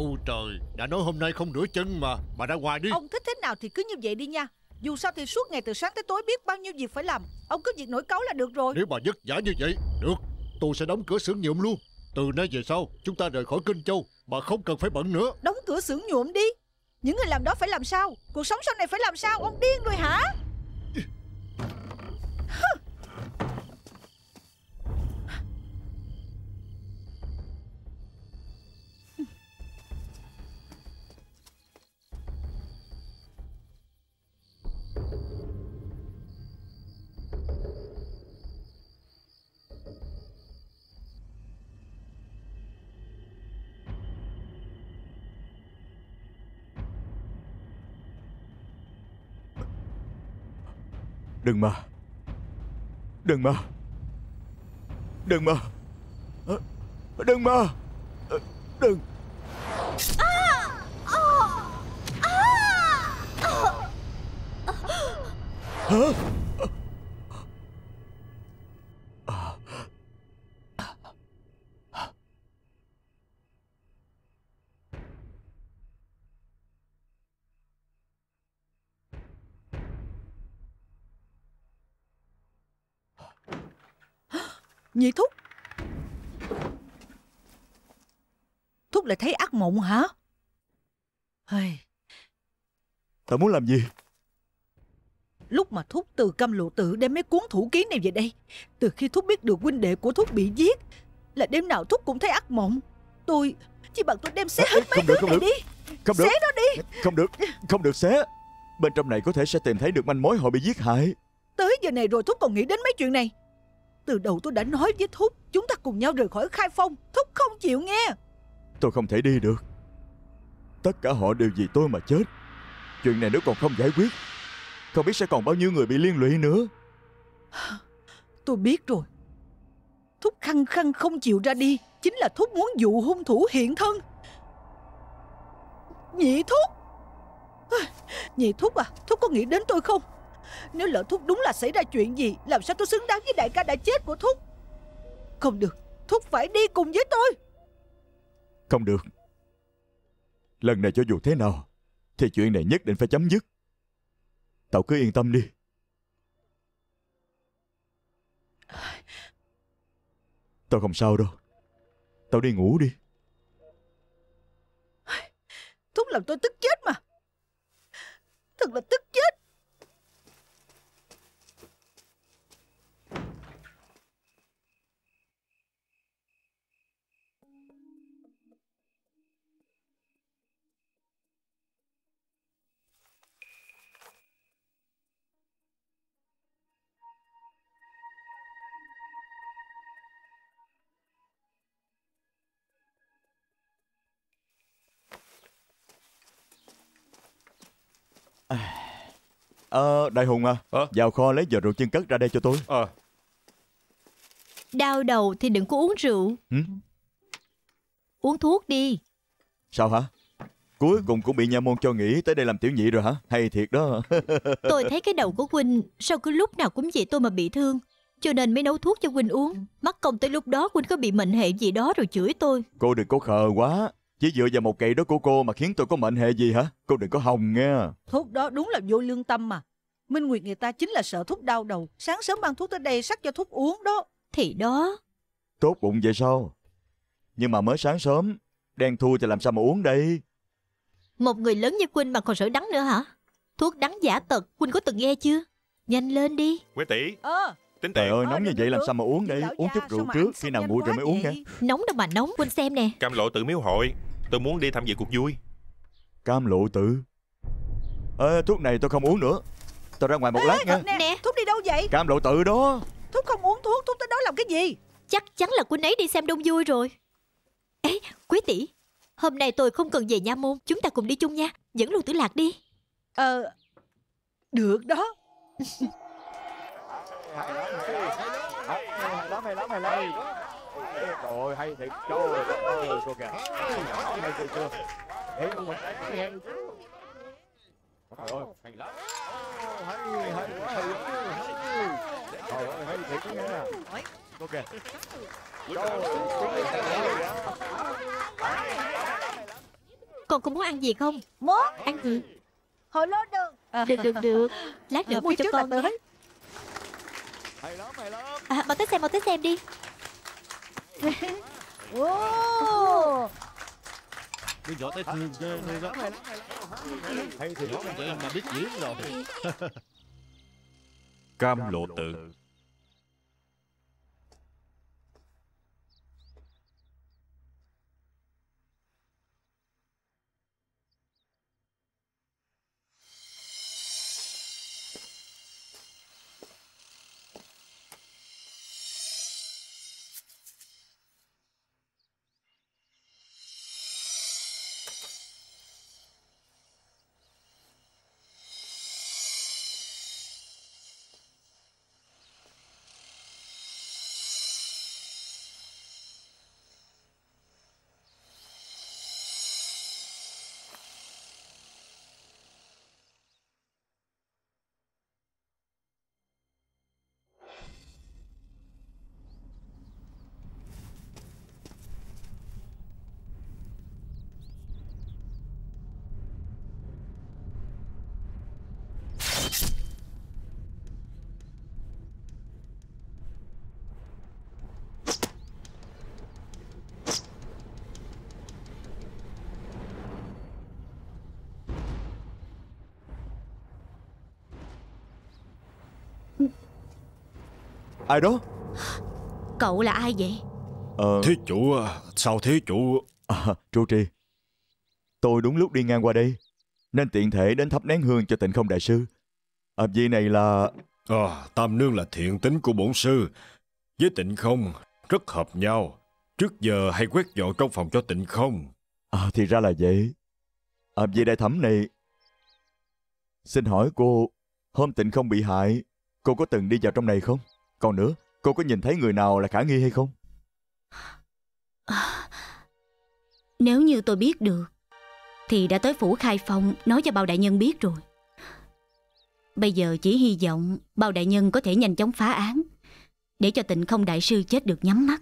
Ôi trời, đã nói hôm nay không rửa chân mà. Bà ra ngoài đi. Ông thích thế nào thì cứ như vậy đi nha. Dù sao thì suốt ngày từ sáng tới tối biết bao nhiêu việc phải làm. Ông cứ việc nổi cáu là được rồi. Nếu bà vất vả như vậy, được, tôi sẽ đóng cửa xưởng nhuộm luôn. Từ nay về sau chúng ta rời khỏi Kinh Châu, bà không cần phải bận nữa. Đóng cửa xưởng nhuộm đi? Những người làm đó phải làm sao? Cuộc sống sau này phải làm sao? Ông điên rồi hả? Đừng mà. Đừng mà. Đừng mà. Đừng mà. Đừng. Hả? Nhị Thúc. Thúc lại thấy ác mộng hả? Thầy muốn làm gì? Lúc mà Thúc từ Cam Lộ tự đem mấy cuốn thủ ký này về đây, từ khi Thúc biết được huynh đệ của Thúc bị giết, là đêm nào Thúc cũng thấy ác mộng. Tôi chỉ bằng tôi đem xé hết mấy thứ này đi. Không được. Xé nó đi. Không được. Không được xé. Bên trong này có thể sẽ tìm thấy được manh mối họ bị giết hại. Tới giờ này rồi Thúc còn nghĩ đến mấy chuyện này. Từ đầu tôi đã nói với Thúc, chúng ta cùng nhau rời khỏi Khai Phong. Thúc không chịu nghe. Tôi không thể đi được. Tất cả họ đều vì tôi mà chết. Chuyện này nếu còn không giải quyết, không biết sẽ còn bao nhiêu người bị liên lụy nữa. Tôi biết rồi. Thúc khăng khăng không chịu ra đi, chính là Thúc muốn dụ hung thủ hiện thân. Nhị Thúc. Nhị Thúc à, Thúc có nghĩ đến tôi không? Nếu lỡ Thúc đúng là xảy ra chuyện gì, làm sao tôi xứng đáng với đại ca đã chết của Thúc? Không được, Thúc phải đi cùng với tôi. Không được. Lần này cho dù thế nào thì chuyện này nhất định phải chấm dứt. Tao cứ yên tâm đi. Tao không sao đâu. Tao đi ngủ đi. Thúc làm tôi tức chết mà. Thật là tức chết. Ờ, Đại Hùng à, à, vào kho lấy vò rượu chân cất ra đây cho tôi. À. Đau đầu thì đừng có uống rượu. Ừ? Uống thuốc đi. Sao hả? Cuối cùng cũng bị nha môn cho nghỉ tới đây làm tiểu nhị rồi hả? Hay thiệt đó. Tôi thấy cái đầu của Quỳnh sao cứ lúc nào cũng vậy tôi mà bị thương, cho nên mới nấu thuốc cho Quỳnh uống. Mắc công tới lúc đó Quỳnh có bị mệnh hệ gì đó rồi chửi tôi. Cô đừng có khờ quá. Chỉ dựa vào một cậy đó của cô mà khiến tôi có mệnh hệ gì hả? Cô đừng có hòng nghe. Thuốc đó đúng là vô lương tâm mà. Minh Nguyệt người ta chính là sợ Thuốc đau đầu, sáng sớm mang thuốc tới đây sắc cho Thuốc uống đó. Thì đó. Tốt bụng vậy sao? Nhưng mà mới sáng sớm, đen thui thì làm sao mà uống đây? Một người lớn như Quỳnh mà còn sợ đắng nữa hả? Thuốc đắng giả tật, Quỳnh có từng nghe chưa? Nhanh lên đi. Quế tỷ. Ờ. Tính Trời ơi, nóng như vậy làm sao mà uống đây? Uống chút rượu trước, khi nào nguội rồi mới uống nha. Nóng đâu mà nóng, Quỳnh xem nè. Cam Lộ tự miếu hội. Tôi muốn đi tham dự cuộc vui. Cam Lộ tự. Ê, thuốc này tôi không uống nữa. Tôi ra ngoài một Ê, lát nha. Nè, nè. Thuốc đi đâu vậy? Cam Lộ tự đó. Thuốc không uống thuốc, Thuốc tới đó làm cái gì? Chắc chắn là Quỳnh ấy đi xem đông vui rồi. Ê, Quế tỷ, hôm nay tôi không cần về nha môn, chúng ta cùng đi chung nha. Dẫn Lưu Tử Lạc đi. Ờ, được đó. hay lắm, hay lắm, hay lắm, hay lắm, hay lắm. Trời ơi, hay thiệt, trời ơi, cô kìa. Hay thiệt chưa? Để mình nghe. Trời ơi, hay lắm. Hay, hay quá, hay lắm. Trời ơi, hay thiệt chứ nghe. Cô kìa. Trời ơi, con có muốn ăn gì không? Muốn. Ăn gì? Hồi lô đường. À, được, được, được. Lát nữa mua cho con tới. Hay lắm, hay lắm. À, mau tới xem, mau tới xem đi. Wow. Bây giờ tới thường ghê, hay lắm, hay lắm. Hay thì lắm, vậy mà biết diễn rồi. Cam Lộ Tự. Ai đó? Cậu là ai vậy? Ờ... Thí chủ... Sao thí chủ... À, trụ trì. Tôi đúng lúc đi ngang qua đây, nên tiện thể đến thắp nén hương cho Tịnh Không đại sư. À, vị này là... À, Tam Nương là thiện tính của bổn sư. Với Tịnh Không rất hợp nhau. Trước giờ hay quét dọn trong phòng cho Tịnh Không. À, thì ra là vậy. À, vị đại thẩm này, xin hỏi cô, hôm Tịnh Không bị hại, cô có từng đi vào trong này không? Còn nữa, cô có nhìn thấy người nào là khả nghi hay không? À, nếu như tôi biết được, thì đã tới phủ Khai Phong nói cho Bao Đại Nhân biết rồi. Bây giờ chỉ hy vọng Bao Đại Nhân có thể nhanh chóng phá án, để cho Tịnh Không đại sư chết được nhắm mắt.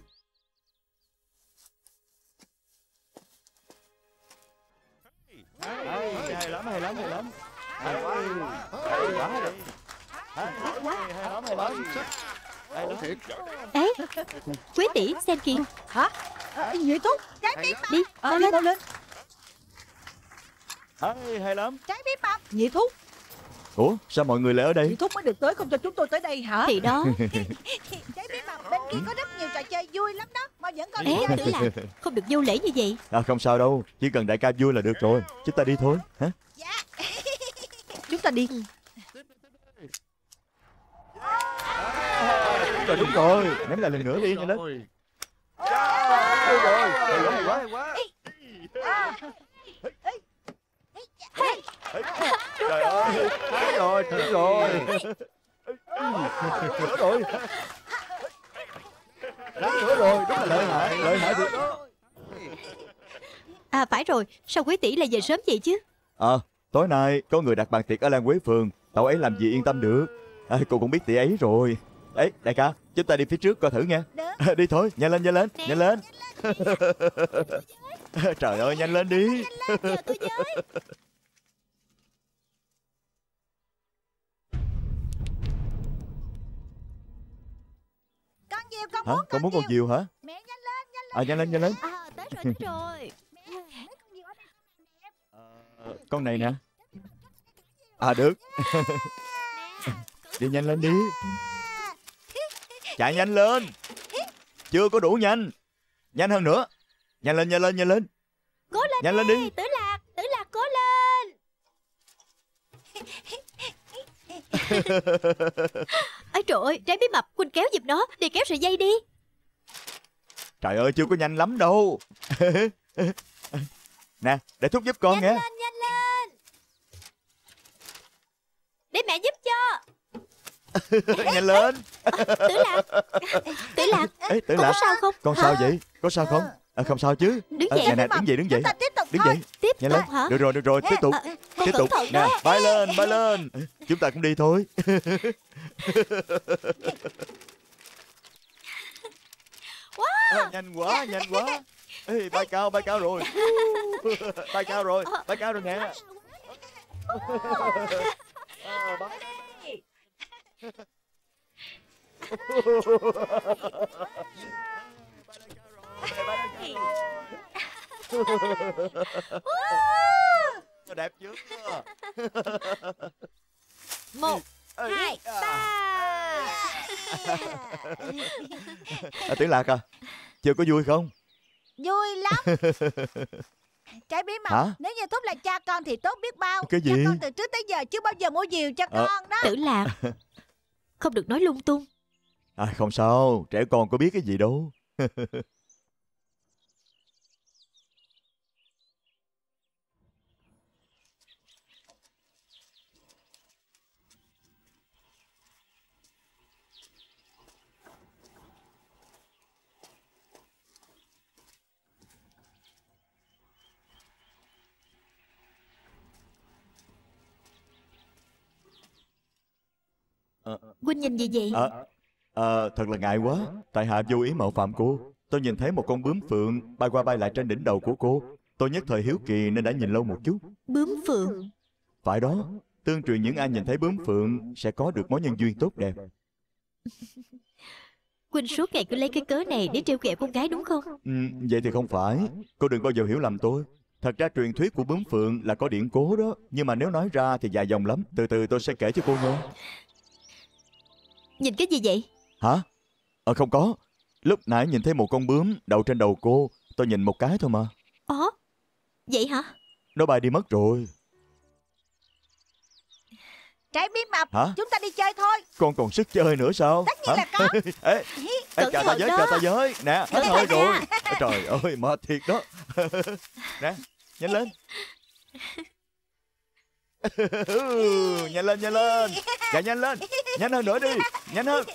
Hay lắm, hay lắm, hay lắm. Hay quá, hay quá. Hay quá, hay lắm, hay lắm. Ấy, Quế tỷ xem kìa. Hả? Nhị Thúc, trái tim bạc. Đi, mau lên, mau lên. Hay lắm. Trái tim bạc. Nhị Thúc. Ủa, sao mọi người lại ở đây? Nhị Thúc mới được tới, không cho chúng tôi tới đây hả? Thì đó. Trái tim bạc bên kia có rất nhiều trò chơi vui lắm đó, mà vẫn còn đi chơi nữa là không được vô lễ như vậy. À, không sao đâu, chỉ cần đại ca vui là được rồi. Chúng ta đi thôi, hả? Dạ. Chúng ta đi. Rồi, đúng rồi, ném lại lần nữa đi, nhanh lên. Ôi rồi, hay quá, hay quá. Đúng rồi, đúng rồi, đúng rồi. Đúng rồi, đúng là lợi hại, lợi hại được đó. À, phải rồi, sao Quý tỷ lại về sớm vậy chứ? Ờ, tối nay có người đặt bàn tiệc ở Lan Quế Phường, cậu ấy làm gì yên tâm được. À, cô cũng biết tỷ ấy rồi. Ấy, đại ca, chúng ta đi phía trước coi thử nha. Đi thôi, nhanh lên, nhanh lên, nhanh lên. Trời ơi, nhanh lên đi. Con diều, con muốn, con muốn con diều hả? Mẹ nhanh lên, nhanh lên. À, nhanh lên, nhanh lên. À, tới rồi, tới rồi. Con này nè. À, được. Đi nhanh lên đi. Chạy nhanh lên. Chưa có đủ nhanh. Nhanh hơn nữa. Nhanh lên, nhanh lên, nhanh lên. Cố lên, nhanh đi. Lên đi. Tử Lạc, Tử Lạc cố lên. Ôi trời ơi, trái bí mập, Quỳnh kéo giùm nó. Đi kéo sợi dây đi. Trời ơi, chưa có nhanh lắm đâu. Nè, để Thúc giúp con nha. Nhanh lên, nhanh lên. Để mẹ giúp cho. Nhanh lên. Tử Lạc, Tử Lạc, Ê, Tử Lạc. Có sao không? Con sao vậy? Có sao không? À, không sao chứ. Đứng dậy, à, nè, nè, đứng dậy, đứng dậy. Tiếp tục đứng dậy. Tiếp tục lên. Hả? Được rồi, được rồi, tiếp tục, à, tiếp tục. Nè, bay lên, bay lên. Chúng ta cũng đi thôi. À, nhanh quá, nhanh quá. Ê, bay cao, bay cao rồi. Bay cao rồi, bay cao rồi nè. À, bay. Đẹp chưa? Một, hai, ba. Tử Lạc à, chưa có vui không? Vui lắm. Trái bí mật. Hả? Nếu như Thúc là cha con thì tốt biết bao. Cái gì? Cha con từ trước tới giờ chưa bao giờ mua nhiều cho à. con đó. Tử Lạc, không được nói lung tung. À, không sao, trẻ con có biết cái gì đâu. Quỳnh nhìn gì vậy? À, à, thật là ngại quá. Tại hạ vô ý mạo phạm cô. Tôi nhìn thấy một con bướm phượng bay qua bay lại trên đỉnh đầu của cô. Tôi nhất thời hiếu kỳ nên đã nhìn lâu một chút. Bướm phượng? Phải đó. Tương truyền những ai nhìn thấy bướm phượng sẽ có được mối nhân duyên tốt đẹp. Quỳnh suốt ngày cứ lấy cái cớ này để trêu ghẹo con gái đúng không? Ừ, vậy thì không phải. Cô đừng bao giờ hiểu lầm tôi. Thật ra truyền thuyết của bướm phượng là có điển cố đó. Nhưng mà nếu nói ra thì dài dòng lắm. Từ từ tôi sẽ kể cho cô nghe. Nhìn cái gì vậy? Hả? Ờ không có. Lúc nãy nhìn thấy một con bướm đậu trên đầu cô. Tôi nhìn một cái thôi mà. Ồ? Vậy hả? Nó bay đi mất rồi. Trái bí mật. Hả? Chúng ta đi chơi thôi. Con còn sức chơi nữa sao? Tất nhiên hả? Là có. Ê, ê chào ta giới, chào ta giới. Nè, hết hơi rồi. Trời ơi, mệt thiệt đó. Nè, nhanh lên. Nhanh lên, nhanh lên. Dạ nhanh lên. Nhanh hơn nữa đi. Nhanh hơn.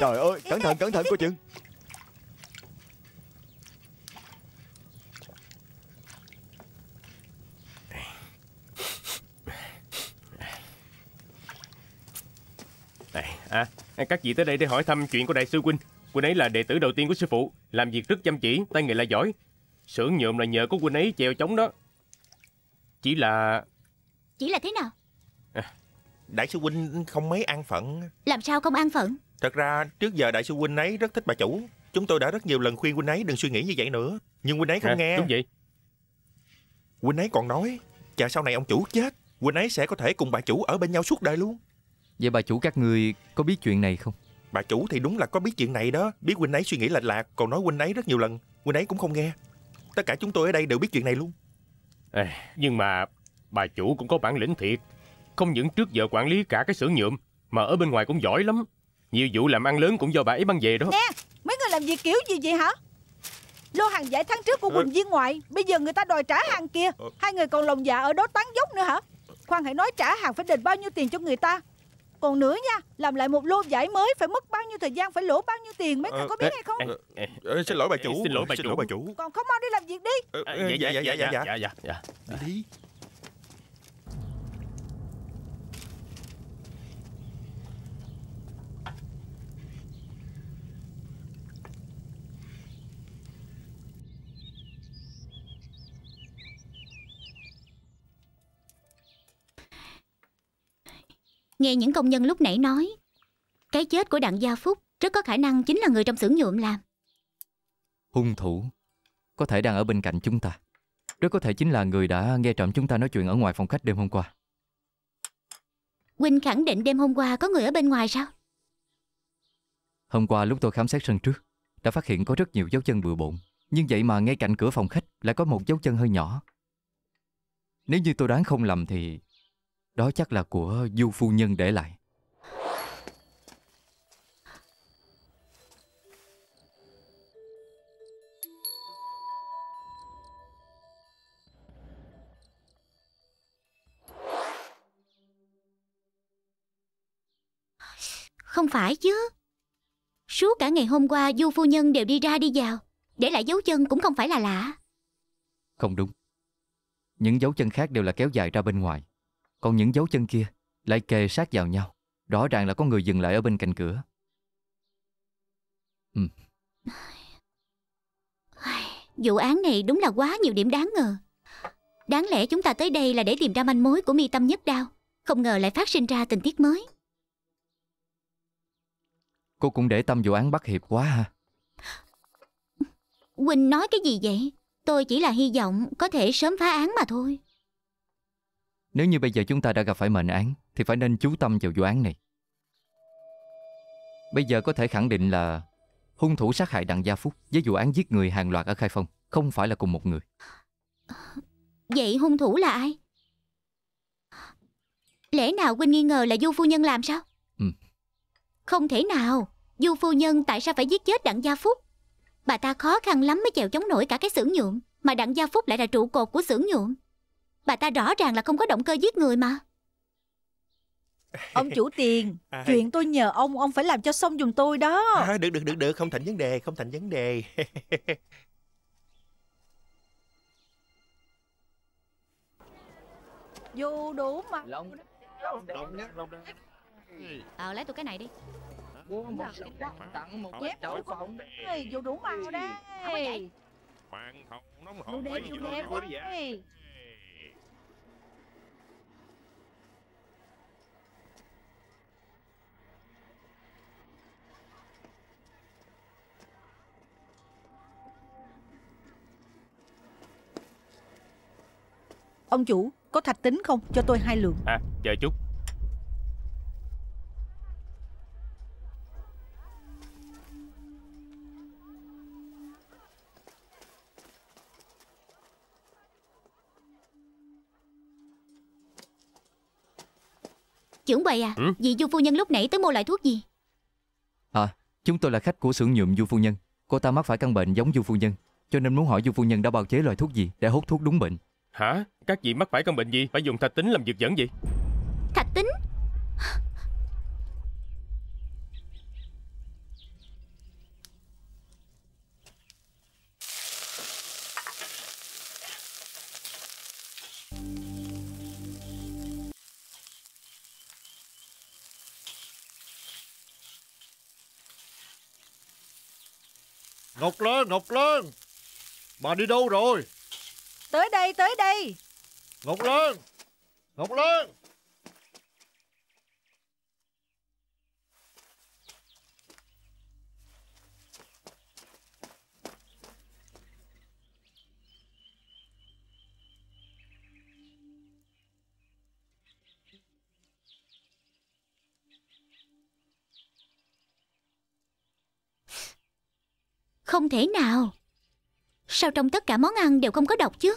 Trời ơi, cẩn thận, cẩn thận cô chừng. À, các vị tới đây để hỏi thăm chuyện của đại sư Quỳnh. Quỳnh ấy là đệ tử đầu tiên của sư phụ. Làm việc rất chăm chỉ, tay nghề là giỏi. Xưởng nhuộm là nhờ có Quỳnh ấy chèo chống đó. Chỉ là... Chỉ là thế nào? À, đại sư huynh không mấy an phận. Làm sao không an phận? Thật ra trước giờ đại sư huynh ấy rất thích bà chủ. Chúng tôi đã rất nhiều lần khuyên huynh ấy đừng suy nghĩ như vậy nữa. Nhưng huynh ấy không à, nghe. Đúng vậy. Huynh ấy còn nói chờ sau này ông chủ chết, huynh ấy sẽ có thể cùng bà chủ ở bên nhau suốt đời luôn. Vậy bà chủ các người có biết chuyện này không? Bà chủ thì đúng là có biết chuyện này đó. Biết huynh ấy suy nghĩ lệch lạc, còn nói huynh ấy rất nhiều lần. Huynh ấy cũng không nghe. Tất cả chúng tôi ở đây đều biết chuyện này luôn. À, nhưng mà bà chủ cũng có bản lĩnh thiệt. Không những trước giờ quản lý cả cái xưởng nhuộm mà ở bên ngoài cũng giỏi lắm. Nhiều vụ làm ăn lớn cũng do bà ấy mang về đó. Nè, mấy người làm việc kiểu gì vậy hả? Lô hàng giải tháng trước của Quỳnh viên ngoại, bây giờ người ta đòi trả hàng kia. Hai người còn lòng dạ ở đó tán dốc nữa hả? Khoan, hãy nói trả hàng phải đền bao nhiêu tiền cho người ta. Còn nữa nha, làm lại một lô giải mới phải mất bao nhiêu thời gian, phải lỗ bao nhiêu tiền. Mấy người có biết hay không? Xin lỗi bà chủ. Xin lỗi bà chủ. Còn không mau đi làm việc đi. Dạ dạ dạ dạ dạ. Đi. Nghe những công nhân lúc nãy nói, cái chết của Đặng Gia Phúc rất có khả năng chính là người trong xưởng nhuộm làm. Hung thủ có thể đang ở bên cạnh chúng ta. Rất có thể chính là người đã nghe trộm chúng ta nói chuyện ở ngoài phòng khách đêm hôm qua. Quỳnh khẳng định đêm hôm qua có người ở bên ngoài sao? Hôm qua lúc tôi khám xét sân trước, đã phát hiện có rất nhiều dấu chân bừa bộn. Nhưng vậy mà ngay cạnh cửa phòng khách lại có một dấu chân hơi nhỏ. Nếu như tôi đoán không lầm thì... đó chắc là của Du phu nhân để lại. Không phải chứ. Suốt cả ngày hôm qua Du phu nhân đều đi ra đi vào, để lại dấu chân cũng không phải là lạ. Không đúng. Những dấu chân khác đều là kéo dài ra bên ngoài, còn những dấu chân kia lại kề sát vào nhau. Rõ ràng là có người dừng lại ở bên cạnh cửa. Ừ. Vụ án này đúng là quá nhiều điểm đáng ngờ. Đáng lẽ chúng ta tới đây là để tìm ra manh mối của Mi Tâm Nhất Đao, không ngờ lại phát sinh ra tình tiết mới. Cô cũng để tâm vụ án bắt hiệp quá ha. Quỳnh nói cái gì vậy? Tôi chỉ là hy vọng có thể sớm phá án mà thôi. Nếu như bây giờ chúng ta đã gặp phải mệnh án thì phải nên chú tâm vào vụ án này. Bây giờ có thể khẳng định là hung thủ sát hại Đặng Gia Phúc với vụ án giết người hàng loạt ở Khai Phong không phải là cùng một người. Vậy hung thủ là ai? Lẽ nào Quỳnh nghi ngờ là Du phu nhân làm sao? Ừ. Không thể nào. Du phu nhân tại sao phải giết chết Đặng Gia Phúc? Bà ta khó khăn lắm mới chèo chống nổi cả cái xưởng nhuộm, mà Đặng Gia Phúc lại là trụ cột của xưởng nhuộm. Bà ta rõ ràng là không có động cơ giết người mà. Ông chủ Tiền, à, chuyện tôi nhờ ông, ông phải làm cho xong giùm tôi đó. À, được được được được, không thành vấn đề, không thành vấn đề. Vô đủ mà. Lộn. Lộn nhá, lộn đây. Ờ, lấy tôi cái này đi. Mua một sợi dây tặng một cái chổi phộng. Vô đủ màu đấy. Không vậy. Bạn học nóng hổi. Đu đếm, đu đếm quá vậy. Ông chủ, có thạch tính không? Cho tôi hai lượng. À, chờ chút. Trưởng quầy à, ừ? Vị Du phu nhân lúc nãy tới mua loại thuốc gì? À, chúng tôi là khách của xưởng nhuộm Du phu nhân. Cô ta mắc phải căn bệnh giống Du phu nhân, cho nên muốn hỏi Du phu nhân đã bào chế loại thuốc gì để hút thuốc đúng bệnh. Hả? Các vị mắc phải căn bệnh gì? Phải dùng thạch tính làm dược dẫn gì? Thạch tính? Ngọc Lan, Ngọc Lan, bà đi đâu rồi? Tới đây, tới đây. Ngọc Lan, Ngọc Lan. Không thể nào. Sao trong tất cả món ăn đều không có độc chứ?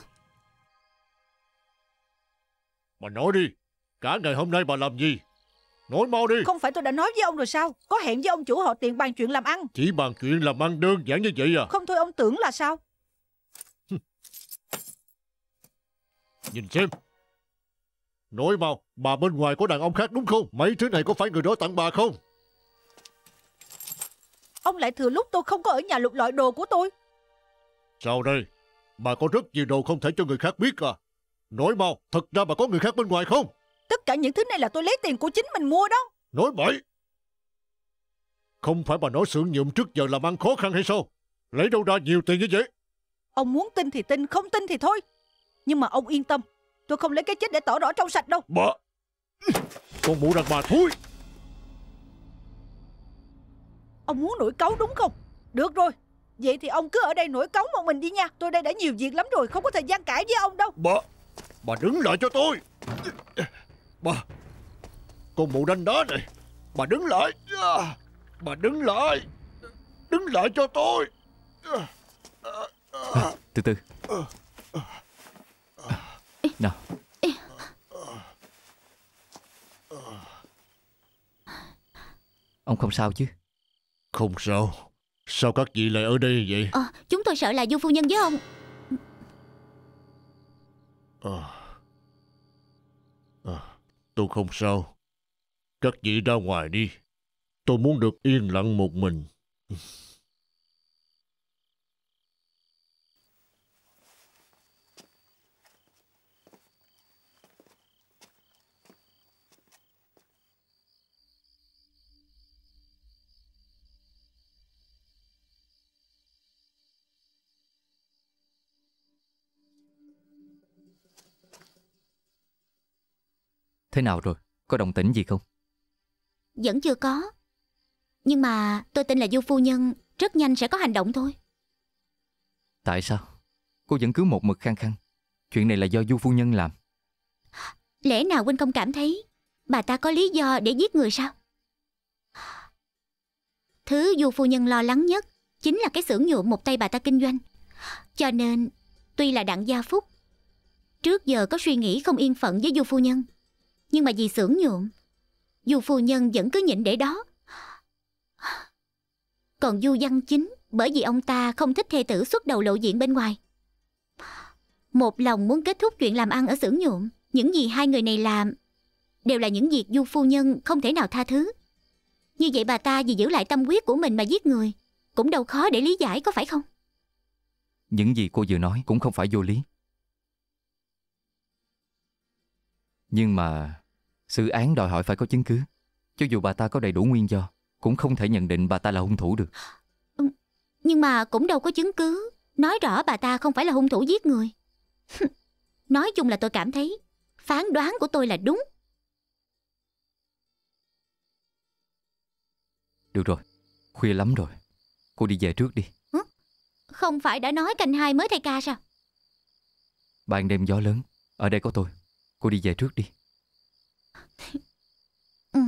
Bà nói đi, cả ngày hôm nay bà làm gì? Nói mau đi. Không phải tôi đã nói với ông rồi sao? Có hẹn với ông chủ họ Tiền bàn chuyện làm ăn. Chỉ bàn chuyện làm ăn đơn giản như vậy à? Không thôi ông tưởng là sao? Nhìn xem. Nói mau, bà bên ngoài có đàn ông khác đúng không? Mấy thứ này có phải người đó tặng bà không? Ông lại thừa lúc tôi không có ở nhà lục lọi đồ của tôi. Sao đây? Bà có rất nhiều đồ không thể cho người khác biết à? Nói mau, thật ra bà có người khác bên ngoài không? Tất cả những thứ này là tôi lấy tiền của chính mình mua đó. Nói bậy! Không phải bà nói xưởng nhuộm trước giờ làm ăn khó khăn hay sao? Lấy đâu ra nhiều tiền như vậy? Ông muốn tin thì tin, không tin thì thôi. Nhưng mà ông yên tâm, tôi không lấy cái chết để tỏ rõ trong sạch đâu. Bà! Con mụ rằng bà thôi! Ông muốn nổi cáu đúng không? Được rồi! Vậy thì ông cứ ở đây nổi cáu một mình đi nha. Tôi đây đã nhiều việc lắm rồi, không có thời gian cãi với ông đâu. Bà, bà đứng lại cho tôi. Bà, con mụ đanh đá này. Bà đứng lại. Bà đứng lại. Đứng lại cho tôi. À, từ từ. Nào. Ông không sao chứ? Không sao. Sao các vị lại ở đây vậy? Ờ, chúng tôi sợ là Du phu nhân với ông. À, à, tôi không sao. Các vị ra ngoài đi. Tôi muốn được yên lặng một mình. Thế nào rồi? Có động tĩnh gì không? Vẫn chưa có. Nhưng mà tôi tin là Du phu nhân rất nhanh sẽ có hành động thôi. Tại sao? Cô vẫn cứ một mực khăng khăng chuyện này là do Du phu nhân làm. Lẽ nào huynh không cảm thấy bà ta có lý do để giết người sao? Thứ Du phu nhân lo lắng nhất chính là cái xưởng nhuộm một tay bà ta kinh doanh. Cho nên tuy là Đặng Gia Phúc trước giờ có suy nghĩ không yên phận với Du phu nhân, nhưng mà vì xưởng nhuộm, Du phu nhân vẫn cứ nhịn để đó. Còn Du Văn Chính, bởi vì ông ta không thích thê tử xuất đầu lộ diện bên ngoài, một lòng muốn kết thúc chuyện làm ăn ở xưởng nhuộm. Những gì hai người này làm đều là những việc Du phu nhân không thể nào tha thứ. Như vậy bà ta vì giữ lại tâm huyết của mình mà giết người cũng đâu khó để lý giải, có phải không? Những gì cô vừa nói cũng không phải vô lý. Nhưng mà sự án đòi hỏi phải có chứng cứ. Cho dù bà ta có đầy đủ nguyên do cũng không thể nhận định bà ta là hung thủ được. Nhưng mà cũng đâu có chứng cứ nói rõ bà ta không phải là hung thủ giết người. Nói chung là tôi cảm thấy phán đoán của tôi là đúng. Được rồi, khuya lắm rồi, cô đi về trước đi. Không phải đã nói canh hai mới thay ca sao? Ban đêm gió lớn, ở đây có tôi. Cô đi về trước đi. Ừ.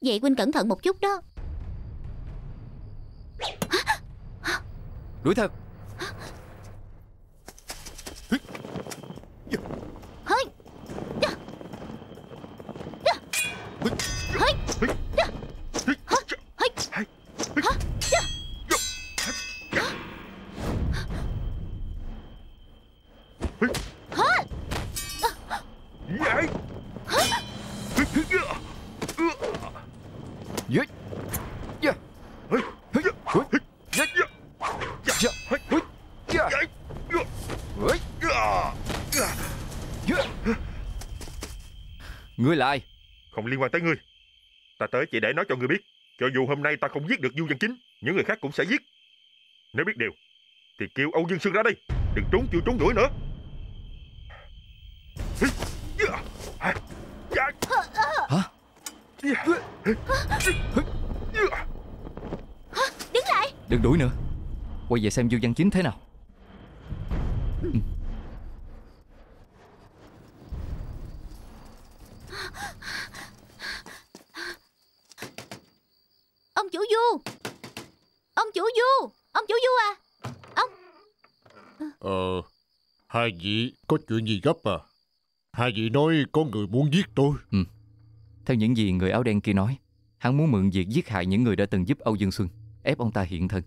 Vậy huynh cẩn thận một chút đó. Đuổi theo. Ngươi là ai? Không liên quan tới ngươi. Ta tới chỉ để nói cho ngươi biết, cho dù hôm nay ta không giết được Du Văn Chính, những người khác cũng sẽ giết. Nếu biết điều thì kêu Âu Dương Xuân ra đây, đừng trốn chui trốn đuổi nữa. Hả? Đứng lại! Đừng đuổi nữa, quay về xem Du Văn Chính thế nào. Ông chủ Du! Ông chủ Du! Ông chủ Du à! Ông! Ờ, hai vị có chuyện gì gấp à? Hai vị nói có người muốn giết tôi. Ừ. Theo những gì người áo đen kia nói, hắn muốn mượn việc giết hại những người đã từng giúp Âu Dương Xuân, ép ông ta hiện thân.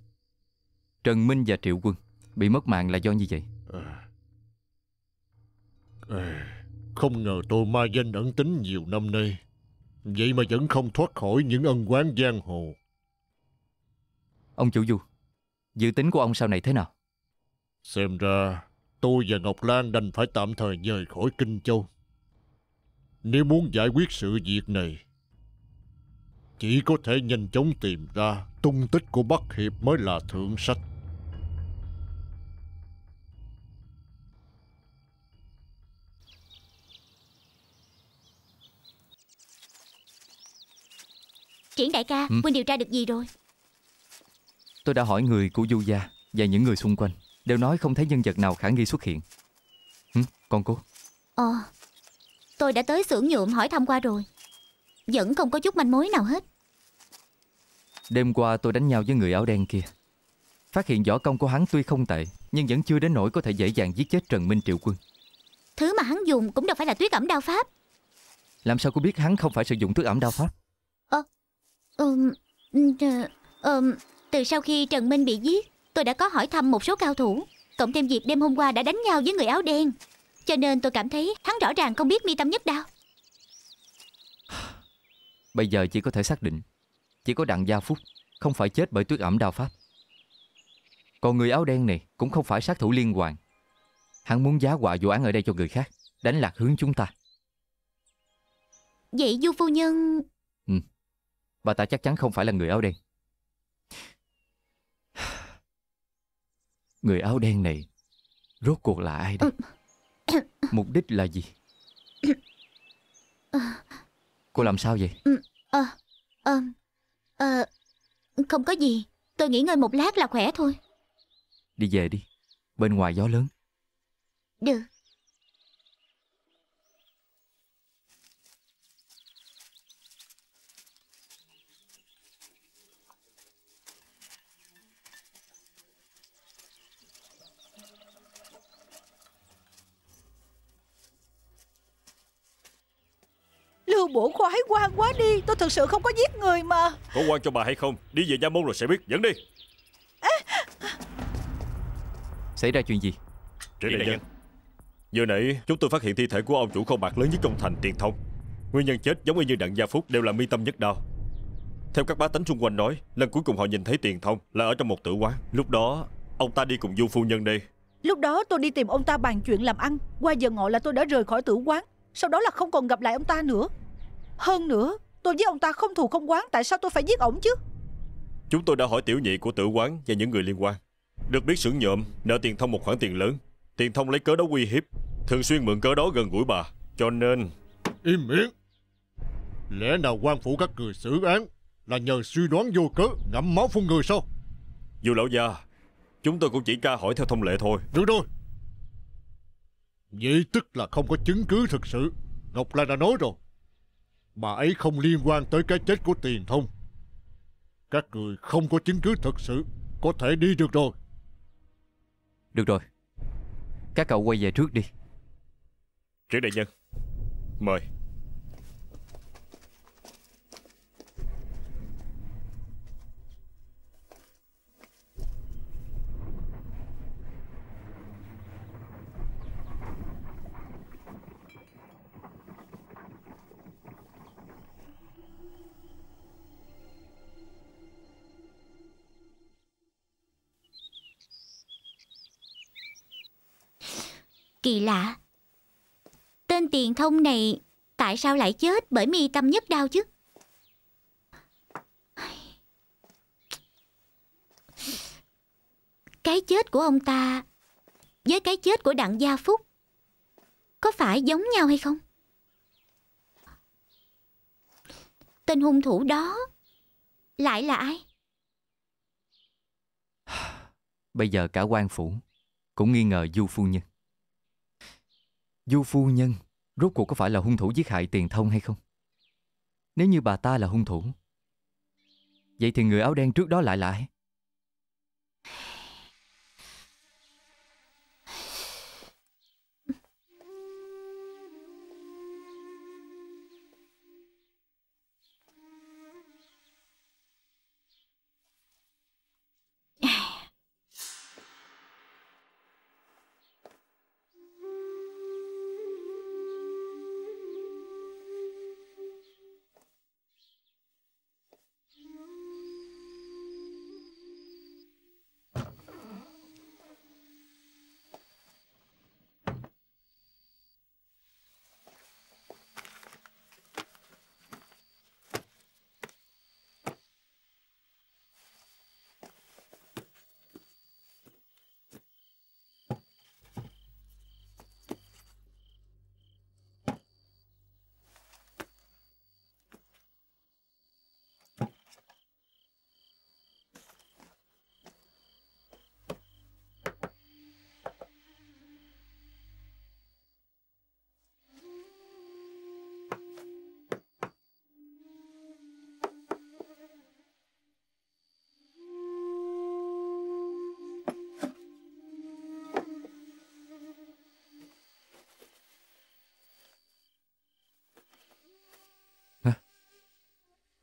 Trần Minh và Triệu Quân bị mất mạng là do như vậy. À. À. Không ngờ tôi mai danh ẩn tính nhiều năm nay, vậy mà vẫn không thoát khỏi những ân oán giang hồ. Ông chủ Du, dự tính của ông sau này thế nào? Xem ra tôi và Ngọc Lan đành phải tạm thời rời khỏi Kinh Châu. Nếu muốn giải quyết sự việc này, chỉ có thể nhanh chóng tìm ra tung tích của Bắc Hiệp mới là thượng sách. Triển đại ca, huynh ừ. điều tra được gì rồi? Tôi đã hỏi người của Du gia và những người xung quanh, đều nói không thấy nhân vật nào khả nghi xuất hiện. Ừ, còn cô? Ờ, tôi đã tới xưởng nhuộm hỏi thăm qua rồi, vẫn không có chút manh mối nào hết. Đêm qua tôi đánh nhau với người áo đen kia, phát hiện võ công của hắn tuy không tệ, nhưng vẫn chưa đến nỗi có thể dễ dàng giết chết Trần Minh, Triệu Quân. Thứ mà hắn dùng cũng đâu phải là Tuyết Ẩm Đao Pháp. Làm sao cô biết hắn không phải sử dụng Tuyết Ẩm Đao Pháp? Ờ. Ừm, ừm, từ sau khi Trần Minh bị giết, tôi đã có hỏi thăm một số cao thủ, cộng thêm việc đêm hôm qua đã đánh nhau với người áo đen, cho nên tôi cảm thấy hắn rõ ràng không biết Mi Tâm Nhất Đao. Bây giờ chỉ có thể xác định Chỉ có Đặng Gia Phúc không phải chết bởi tuyết ẩm đao pháp. Còn người áo đen này cũng không phải sát thủ liên hoàn. Hắn muốn giá họa vụ án ở đây cho người khác, đánh lạc hướng chúng ta. Vậy Du phu nhân... Ừ, bà ta chắc chắn không phải là người áo đen. Người áo đen này rốt cuộc là ai đây? Mục đích là gì? Cô làm sao vậy? À, à, à, không có gì. Tôi nghỉ ngơi một lát là khỏe thôi. Đi về đi, bên ngoài gió lớn. Được. Lưu Bổ khoái quan quá đi. Tôi thực sự không có giết người mà. Có quan cho bà hay không? Đi về Gia Môn rồi sẽ biết. Dẫn đi. À. Xảy ra chuyện gì? Trị đại nhân, vừa nãy chúng tôi phát hiện thi thể của ông chủ kho bạc lớn nhất trong thành Tiền Thông. Nguyên nhân chết giống y như Đặng Gia Phúc, đều là mi tâm nhất đao. Theo các bá tánh xung quanh nói, lần cuối cùng họ nhìn thấy Tiền Thông là ở trong một tử quán. Lúc đó ông ta đi cùng Du phu nhân đi. Lúc đó tôi đi tìm ông ta bàn chuyện làm ăn. Qua giờ ngọ là tôi đã rời khỏi tử quán. Sau đó là không còn gặp lại ông ta nữa. Hơn nữa tôi với ông ta không thù không oán, tại sao tôi phải giết ổng chứ? Chúng tôi đã hỏi tiểu nhị của tử quán và những người liên quan. Được biết xưởng nhuộm nợ Tiền Thông một khoản tiền lớn. Tiền Thông lấy cớ đó uy hiếp, thường xuyên mượn cớ đó gần gũi bà, cho nên... Im miệng! Lẽ nào quan phủ các người xử án là nhờ suy đoán vô cớ, ngậm máu phun người sao? Dù lão gia, chúng tôi cũng chỉ tra hỏi theo thông lệ thôi. Được rồi! Vậy tức là không có chứng cứ thực sự. Ngọc Lan đã nói rồi, bà ấy không liên quan tới cái chết của Tiền Thông. Các người không có chứng cứ thực sự, có thể đi được rồi. Được rồi, các cậu quay về trước đi. Triệu đại nhân, mời. Kỳ lạ, tên Tiền Thông này tại sao lại chết bởi mi tâm nhất đao chứ? Cái chết của ông ta với cái chết của Đặng Gia Phúc có phải giống nhau hay không? Tên hung thủ đó lại là ai? Bây giờ cả quan phủ cũng nghi ngờ Du phu nhân. Du phu nhân rốt cuộc có phải là hung thủ giết hại Tiền Thông hay không? Nếu như bà ta là hung thủ, vậy thì người áo đen trước đó lại lại.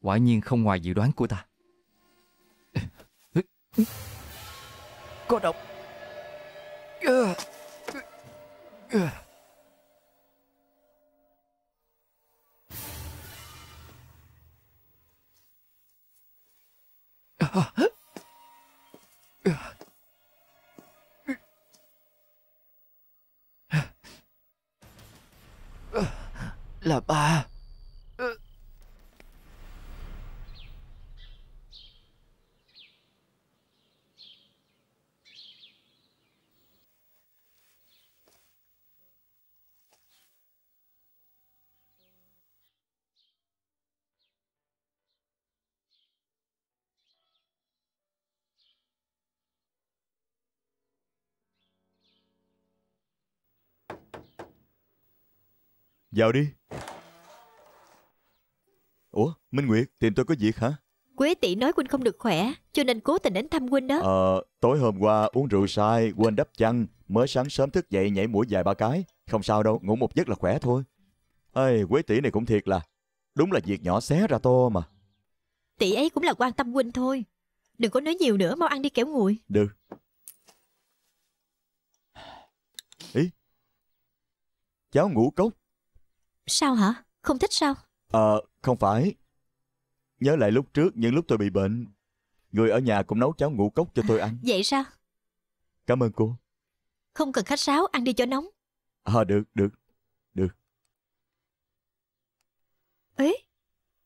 Quả nhiên không ngoài dự đoán của ta. Có độc. Là ba. Vào đi. Ủa, Minh Nguyệt, tìm tôi có việc hả? Quế tỷ nói Quỳnh không được khỏe, cho nên cố tình đến thăm Quỳnh đó. Ờ, tối hôm qua uống rượu sai, quên đắp chăn, mới sáng sớm thức dậy nhảy mũi vài ba cái. Không sao đâu, ngủ một giấc là khỏe thôi. Ê, Quế tỷ này cũng thiệt là, đúng là việc nhỏ xé ra to mà. Tỷ ấy cũng là quan tâm Quỳnh thôi. Đừng có nói nhiều nữa, mau ăn đi kẻo nguội. Được. Ý, cháo ngũ cốc. Sao hả? Không thích sao? Ờ, à, không phải. Nhớ lại lúc trước, những lúc tôi bị bệnh, người ở nhà cũng nấu cháo ngũ cốc cho tôi ăn. À, vậy sao? Cảm ơn cô. Không cần khách sáo, ăn đi cho nóng. Ờ, à, được, được, được. Ê,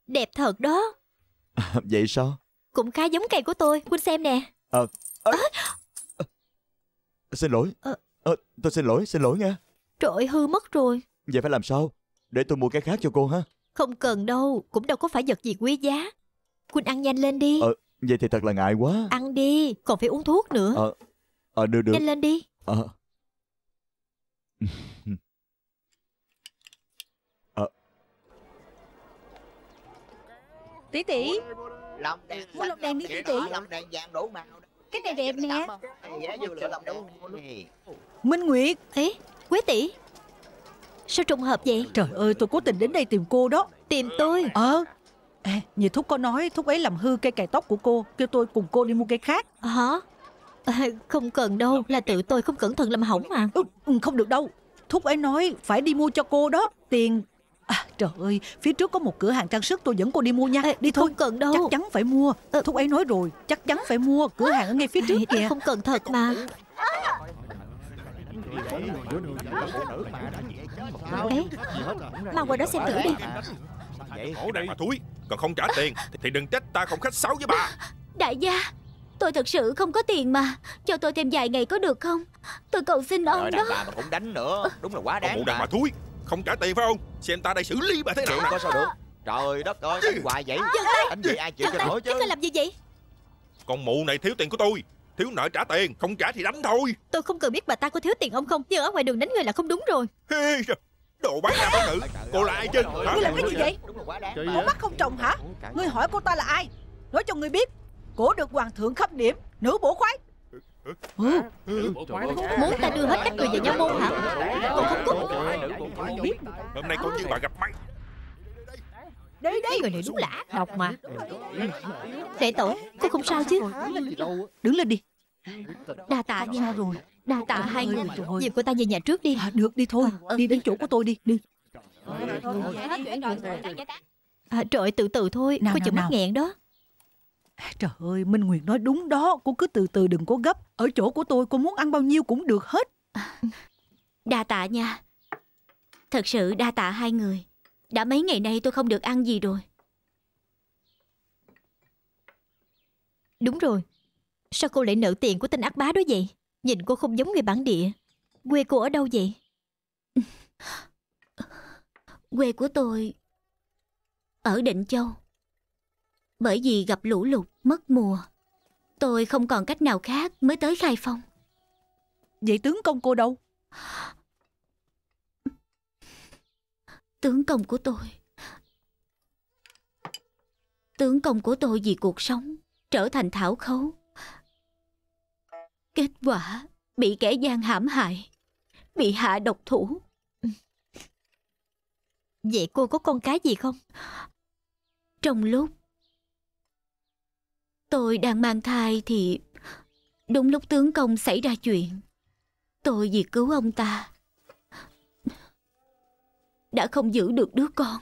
đẹp thật đó. À, vậy sao? Cũng khá giống cây của tôi, Quỳnh xem nè. Ờ, à, à, à, à, xin lỗi. À, à, tôi xin lỗi, xin lỗi nha. Trời ơi, hư mất rồi. Vậy phải làm sao? Để tôi mua cái khác cho cô ha. Không cần đâu, cũng đâu có phải vật gì quý giá. Quỳnh ăn nhanh lên đi. Ờ, vậy thì thật là ngại quá. Ăn đi, còn phải uống thuốc nữa. Ờ, ờ được được. Nhanh lên đi. Ờ. Ờ. Tỷ tỷ. Mua lồng đèn đi tỷ tỷ. Cái này đẹp nè. Minh Nguyệt. Ê, Quế tỷ. Sao trùng hợp vậy? Trời ơi, tôi cố tình đến đây tìm cô đó. Tìm tôi? Ờ. À, như Thúc có nói, Thúc ấy làm hư cây cài tóc của cô, kêu tôi cùng cô đi mua cây khác. Hả? À, không cần đâu, là tự tôi không cẩn thận làm hỏng mà. Ừ, không được đâu. Thúc ấy nói phải đi mua cho cô đó. Tiền... À, trời ơi, phía trước có một cửa hàng trang sức, tôi dẫn cô đi mua nha. À, đi thôi. Không cần đâu. Chắc chắn phải mua. À, Thúc ấy nói rồi, chắc chắn phải mua. Cửa hàng ở ngay phía trước kìa. Không cần thật mà. Ấy, mau qua đó xem thử đi. Khổ nạn mà thúi, còn không trả tiền thì đừng trách ta không khách sáo với bà. Đại gia, tôi thật sự không có tiền mà, cho tôi thêm vài ngày có được không? Tôi cầu xin ông đó. Bà mà cũng đánh nữa, đúng là quá đáng. Khổ nạn mà thúi, không trả tiền phải không? Xem ta đây xử lý bà thế nào. Chuyện có sao được? Trời đất ơi, đánh hoài vậy. Đánh vậy ai chịu cho nổi chứ? Các người làm gì vậy? Con mụ này thiếu tiền của tôi. Thiếu nợ trả tiền, không trả thì đánh thôi. Tôi không cần biết bà ta có thiếu tiền ông không, nhưng ở ngoài đường đánh người là không đúng rồi. Đồ bán nam bán nữ, cô là ai chứ? Ngươi làm cái gì vậy? Cổ mắt không trồng hả? Ngươi hỏi cô ta là ai? Nói cho ngươi biết, cổ được hoàng thượng khâm điểm, nữ bổ khoái. Ừ. Muốn ta đưa hết các người về Nha Môn hả? Còn không cút. Hôm nay cô như bà gặp may. Đi đi. Cái người này đúng là ác độc mà. Đệ tổ, cô không sao chứ? Đứng lên đi. Đa tạ nha rồi. Đa tạ hai người. Dịp cô ta về nhà trước đi. À, được đi thôi. À, đi đến chỗ của tôi đi. Đi. À, trời ơi, từ từ thôi. Nào, cô chịu mắc nghẹn đó. Trời ơi, Minh Nguyệt nói đúng đó. Cô cứ từ từ đừng có gấp. Ở chỗ của tôi cô muốn ăn bao nhiêu cũng được hết. Đa tạ nha. Thật sự đa tạ hai người. Đã mấy ngày nay tôi không được ăn gì rồi. Đúng rồi. Sao cô lại nợ tiền của tên ác bá đó vậy? Nhìn cô không giống người bản địa. Quê cô ở đâu vậy? Quê của tôi ở Định Châu. Bởi vì gặp lũ lụt mất mùa, tôi không còn cách nào khác mới tới Khai Phong. Vậy tướng công cô đâu? Tướng công của tôi Tướng công của tôi vì cuộc sống trở thành thảo khấu. Kết quả bị kẻ gian hãm hại, bị hạ độc thủ. Vậy cô có con cái gì không? Trong lúc tôi đang mang thai thì đúng lúc tướng công xảy ra chuyện. Tôi vì cứu ông ta đã không giữ được đứa con.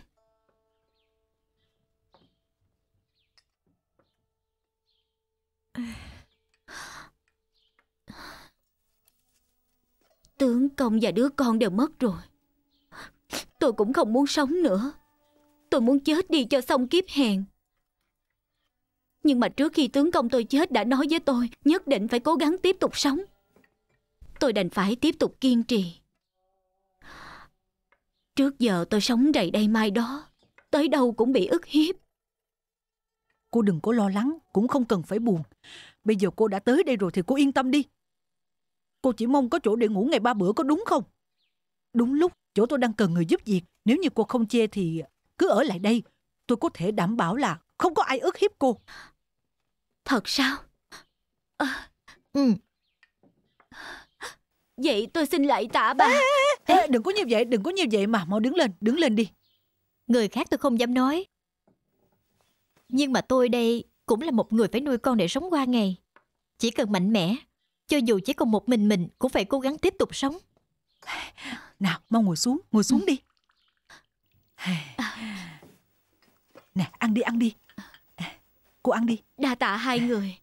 Tướng công và đứa con đều mất rồi. Tôi cũng không muốn sống nữa. Tôi muốn chết đi cho xong kiếp hèn. Nhưng mà trước khi tướng công tôi chết đã nói với tôi nhất định phải cố gắng tiếp tục sống. Tôi đành phải tiếp tục kiên trì. Trước giờ tôi sống rầy đây mai đó, tới đâu cũng bị ức hiếp. Cô đừng có lo lắng, cũng không cần phải buồn. Bây giờ cô đã tới đây rồi thì cô yên tâm đi. Cô chỉ mong có chỗ để ngủ ngày ba bữa có đúng không? Đúng lúc chỗ tôi đang cần người giúp việc. Nếu như cô không chê thì cứ ở lại đây. Tôi có thể đảm bảo là không có ai ức hiếp cô. Thật sao? À, ừ. Vậy tôi xin lại tạ bà. Ê, ê, đừng có như vậy, đừng có như vậy mà. Mau đứng lên, đứng lên đi. Người khác tôi không dám nói, nhưng mà tôi đây cũng là một người phải nuôi con để sống qua ngày. Chỉ cần mạnh mẽ, cho dù chỉ còn một mình mình cũng phải cố gắng tiếp tục sống. Nào, mau ngồi xuống, ngồi xuống đi. Nè, ăn đi, ăn đi. Cô ăn đi. Đa tạ hai người.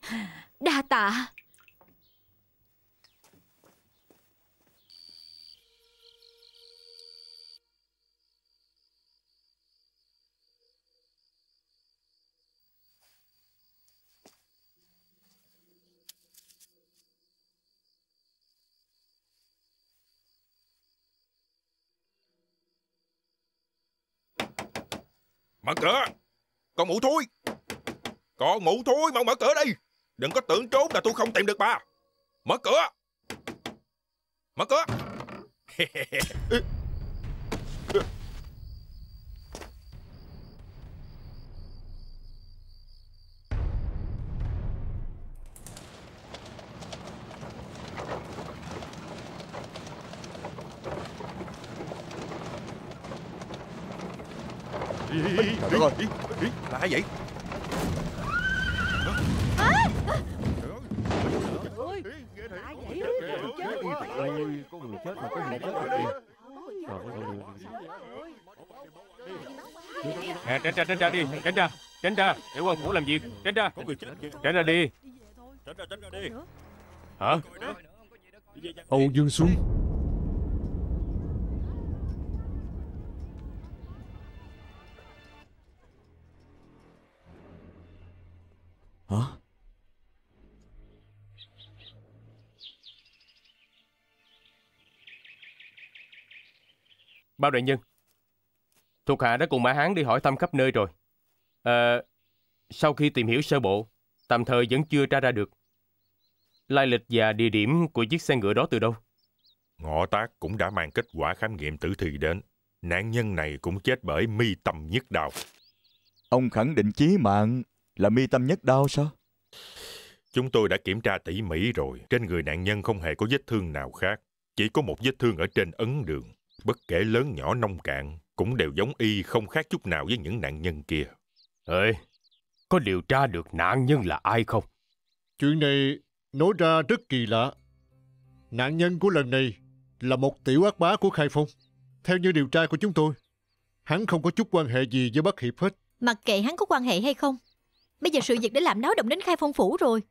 Đa tạ. Mở cửa. Con mụ thối. Con mụ thối, mau mở cửa đi. Đừng có tưởng trốn là tôi không tìm được bà. Mở cửa. Mở cửa. Trời đất ơi, là ai vậy? À, ơi, có người chết mà có người chết nè. Tránh ra, tránh ra đi, tránh ra, tránh ra, để qua phủ làm việc, tránh ra, tránh ra đi. Hả? Âu Dương Xuân. Hả? Bao đại nhân, thuộc hạ đã cùng Mã Hán đi hỏi thăm khắp nơi rồi. À, sau khi tìm hiểu sơ bộ, tạm thời vẫn chưa tra ra được lai lịch và địa điểm của chiếc xe ngựa đó từ đâu. Ngọ Tác cũng đã mang kết quả khám nghiệm tử thi đến. Nạn nhân này cũng chết bởi mi tâm nhất đao. Ông khẳng định chí mạng là mi tâm nhất đao sao? Chúng tôi đã kiểm tra tỉ mỉ rồi. Trên người nạn nhân không hề có vết thương nào khác. Chỉ có một vết thương ở trên ấn đường. Bất kể lớn nhỏ nông cạn, cũng đều giống y không khác chút nào với những nạn nhân kia. Ê, có điều tra được nạn nhân là ai không? Chuyện này nói ra rất kỳ lạ. Nạn nhân của lần này là một tiểu ác bá của Khai Phong. Theo như điều tra của chúng tôi, hắn không có chút quan hệ gì với Bắc Hiệp hết. Mặc kệ hắn có quan hệ hay không, bây giờ sự việc đã làm náo động đến Khai Phong phủ rồi.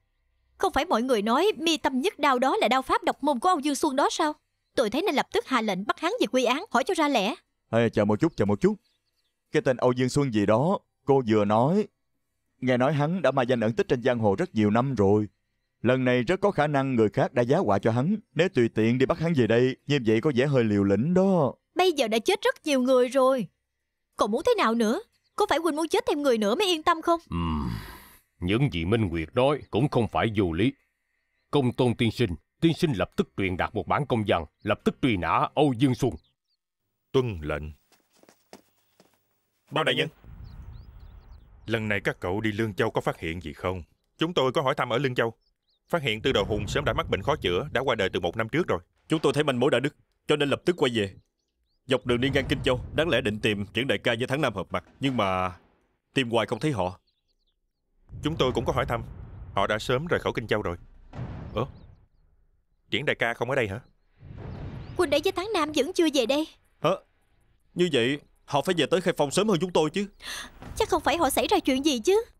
Không phải mọi người nói mi tâm nhất đao đó là đao pháp độc môn của Âu Dương Xuân đó sao? Tôi thấy nên lập tức hạ lệnh bắt hắn về quy án, hỏi cho ra lẽ. Hey, chờ một chút, chờ một chút. Cái tên Âu Dương Xuân gì đó, cô vừa nói. Nghe nói hắn đã mai danh ẩn tích trên giang hồ rất nhiều năm rồi. Lần này rất có khả năng người khác đã giá họa cho hắn. Nếu tùy tiện đi bắt hắn về đây, như vậy có vẻ hơi liều lĩnh đó. Bây giờ đã chết rất nhiều người rồi, còn muốn thế nào nữa? Có phải Quỳnh muốn chết thêm người nữa mới yên tâm không? Uhm, những gì Minh Nguyệt nói cũng không phải vô lý. Công tôn tiên sinh, tiên sinh lập tức truyền đạt một bản công văn, lập tức truy nã Âu Dương Xuân. Tuân lệnh. Bao đại nhân, lần này các cậu đi Lương Châu có phát hiện gì không? Chúng tôi có hỏi thăm ở Lương Châu, phát hiện Tư Đồ Hùng sớm đã mắc bệnh khó chữa, đã qua đời từ một năm trước rồi. Chúng tôi thấy manh mối đã đứt, cho nên lập tức quay về. Dọc đường đi ngang Kinh Châu, đáng lẽ định tìm Triển đại ca với Thắng Nam hợp mặt, nhưng mà tìm hoài không thấy họ. Chúng tôi cũng có hỏi thăm, họ đã sớm rời khỏi Kinh Châu rồi. Ủa? Triển đại ca không ở đây hả? Quỳnh đã với Thắng Nam vẫn chưa về đây. Hả? Như vậy họ phải về tới Khai Phong sớm hơn chúng tôi chứ. Chắc không phải họ xảy ra chuyện gì chứ.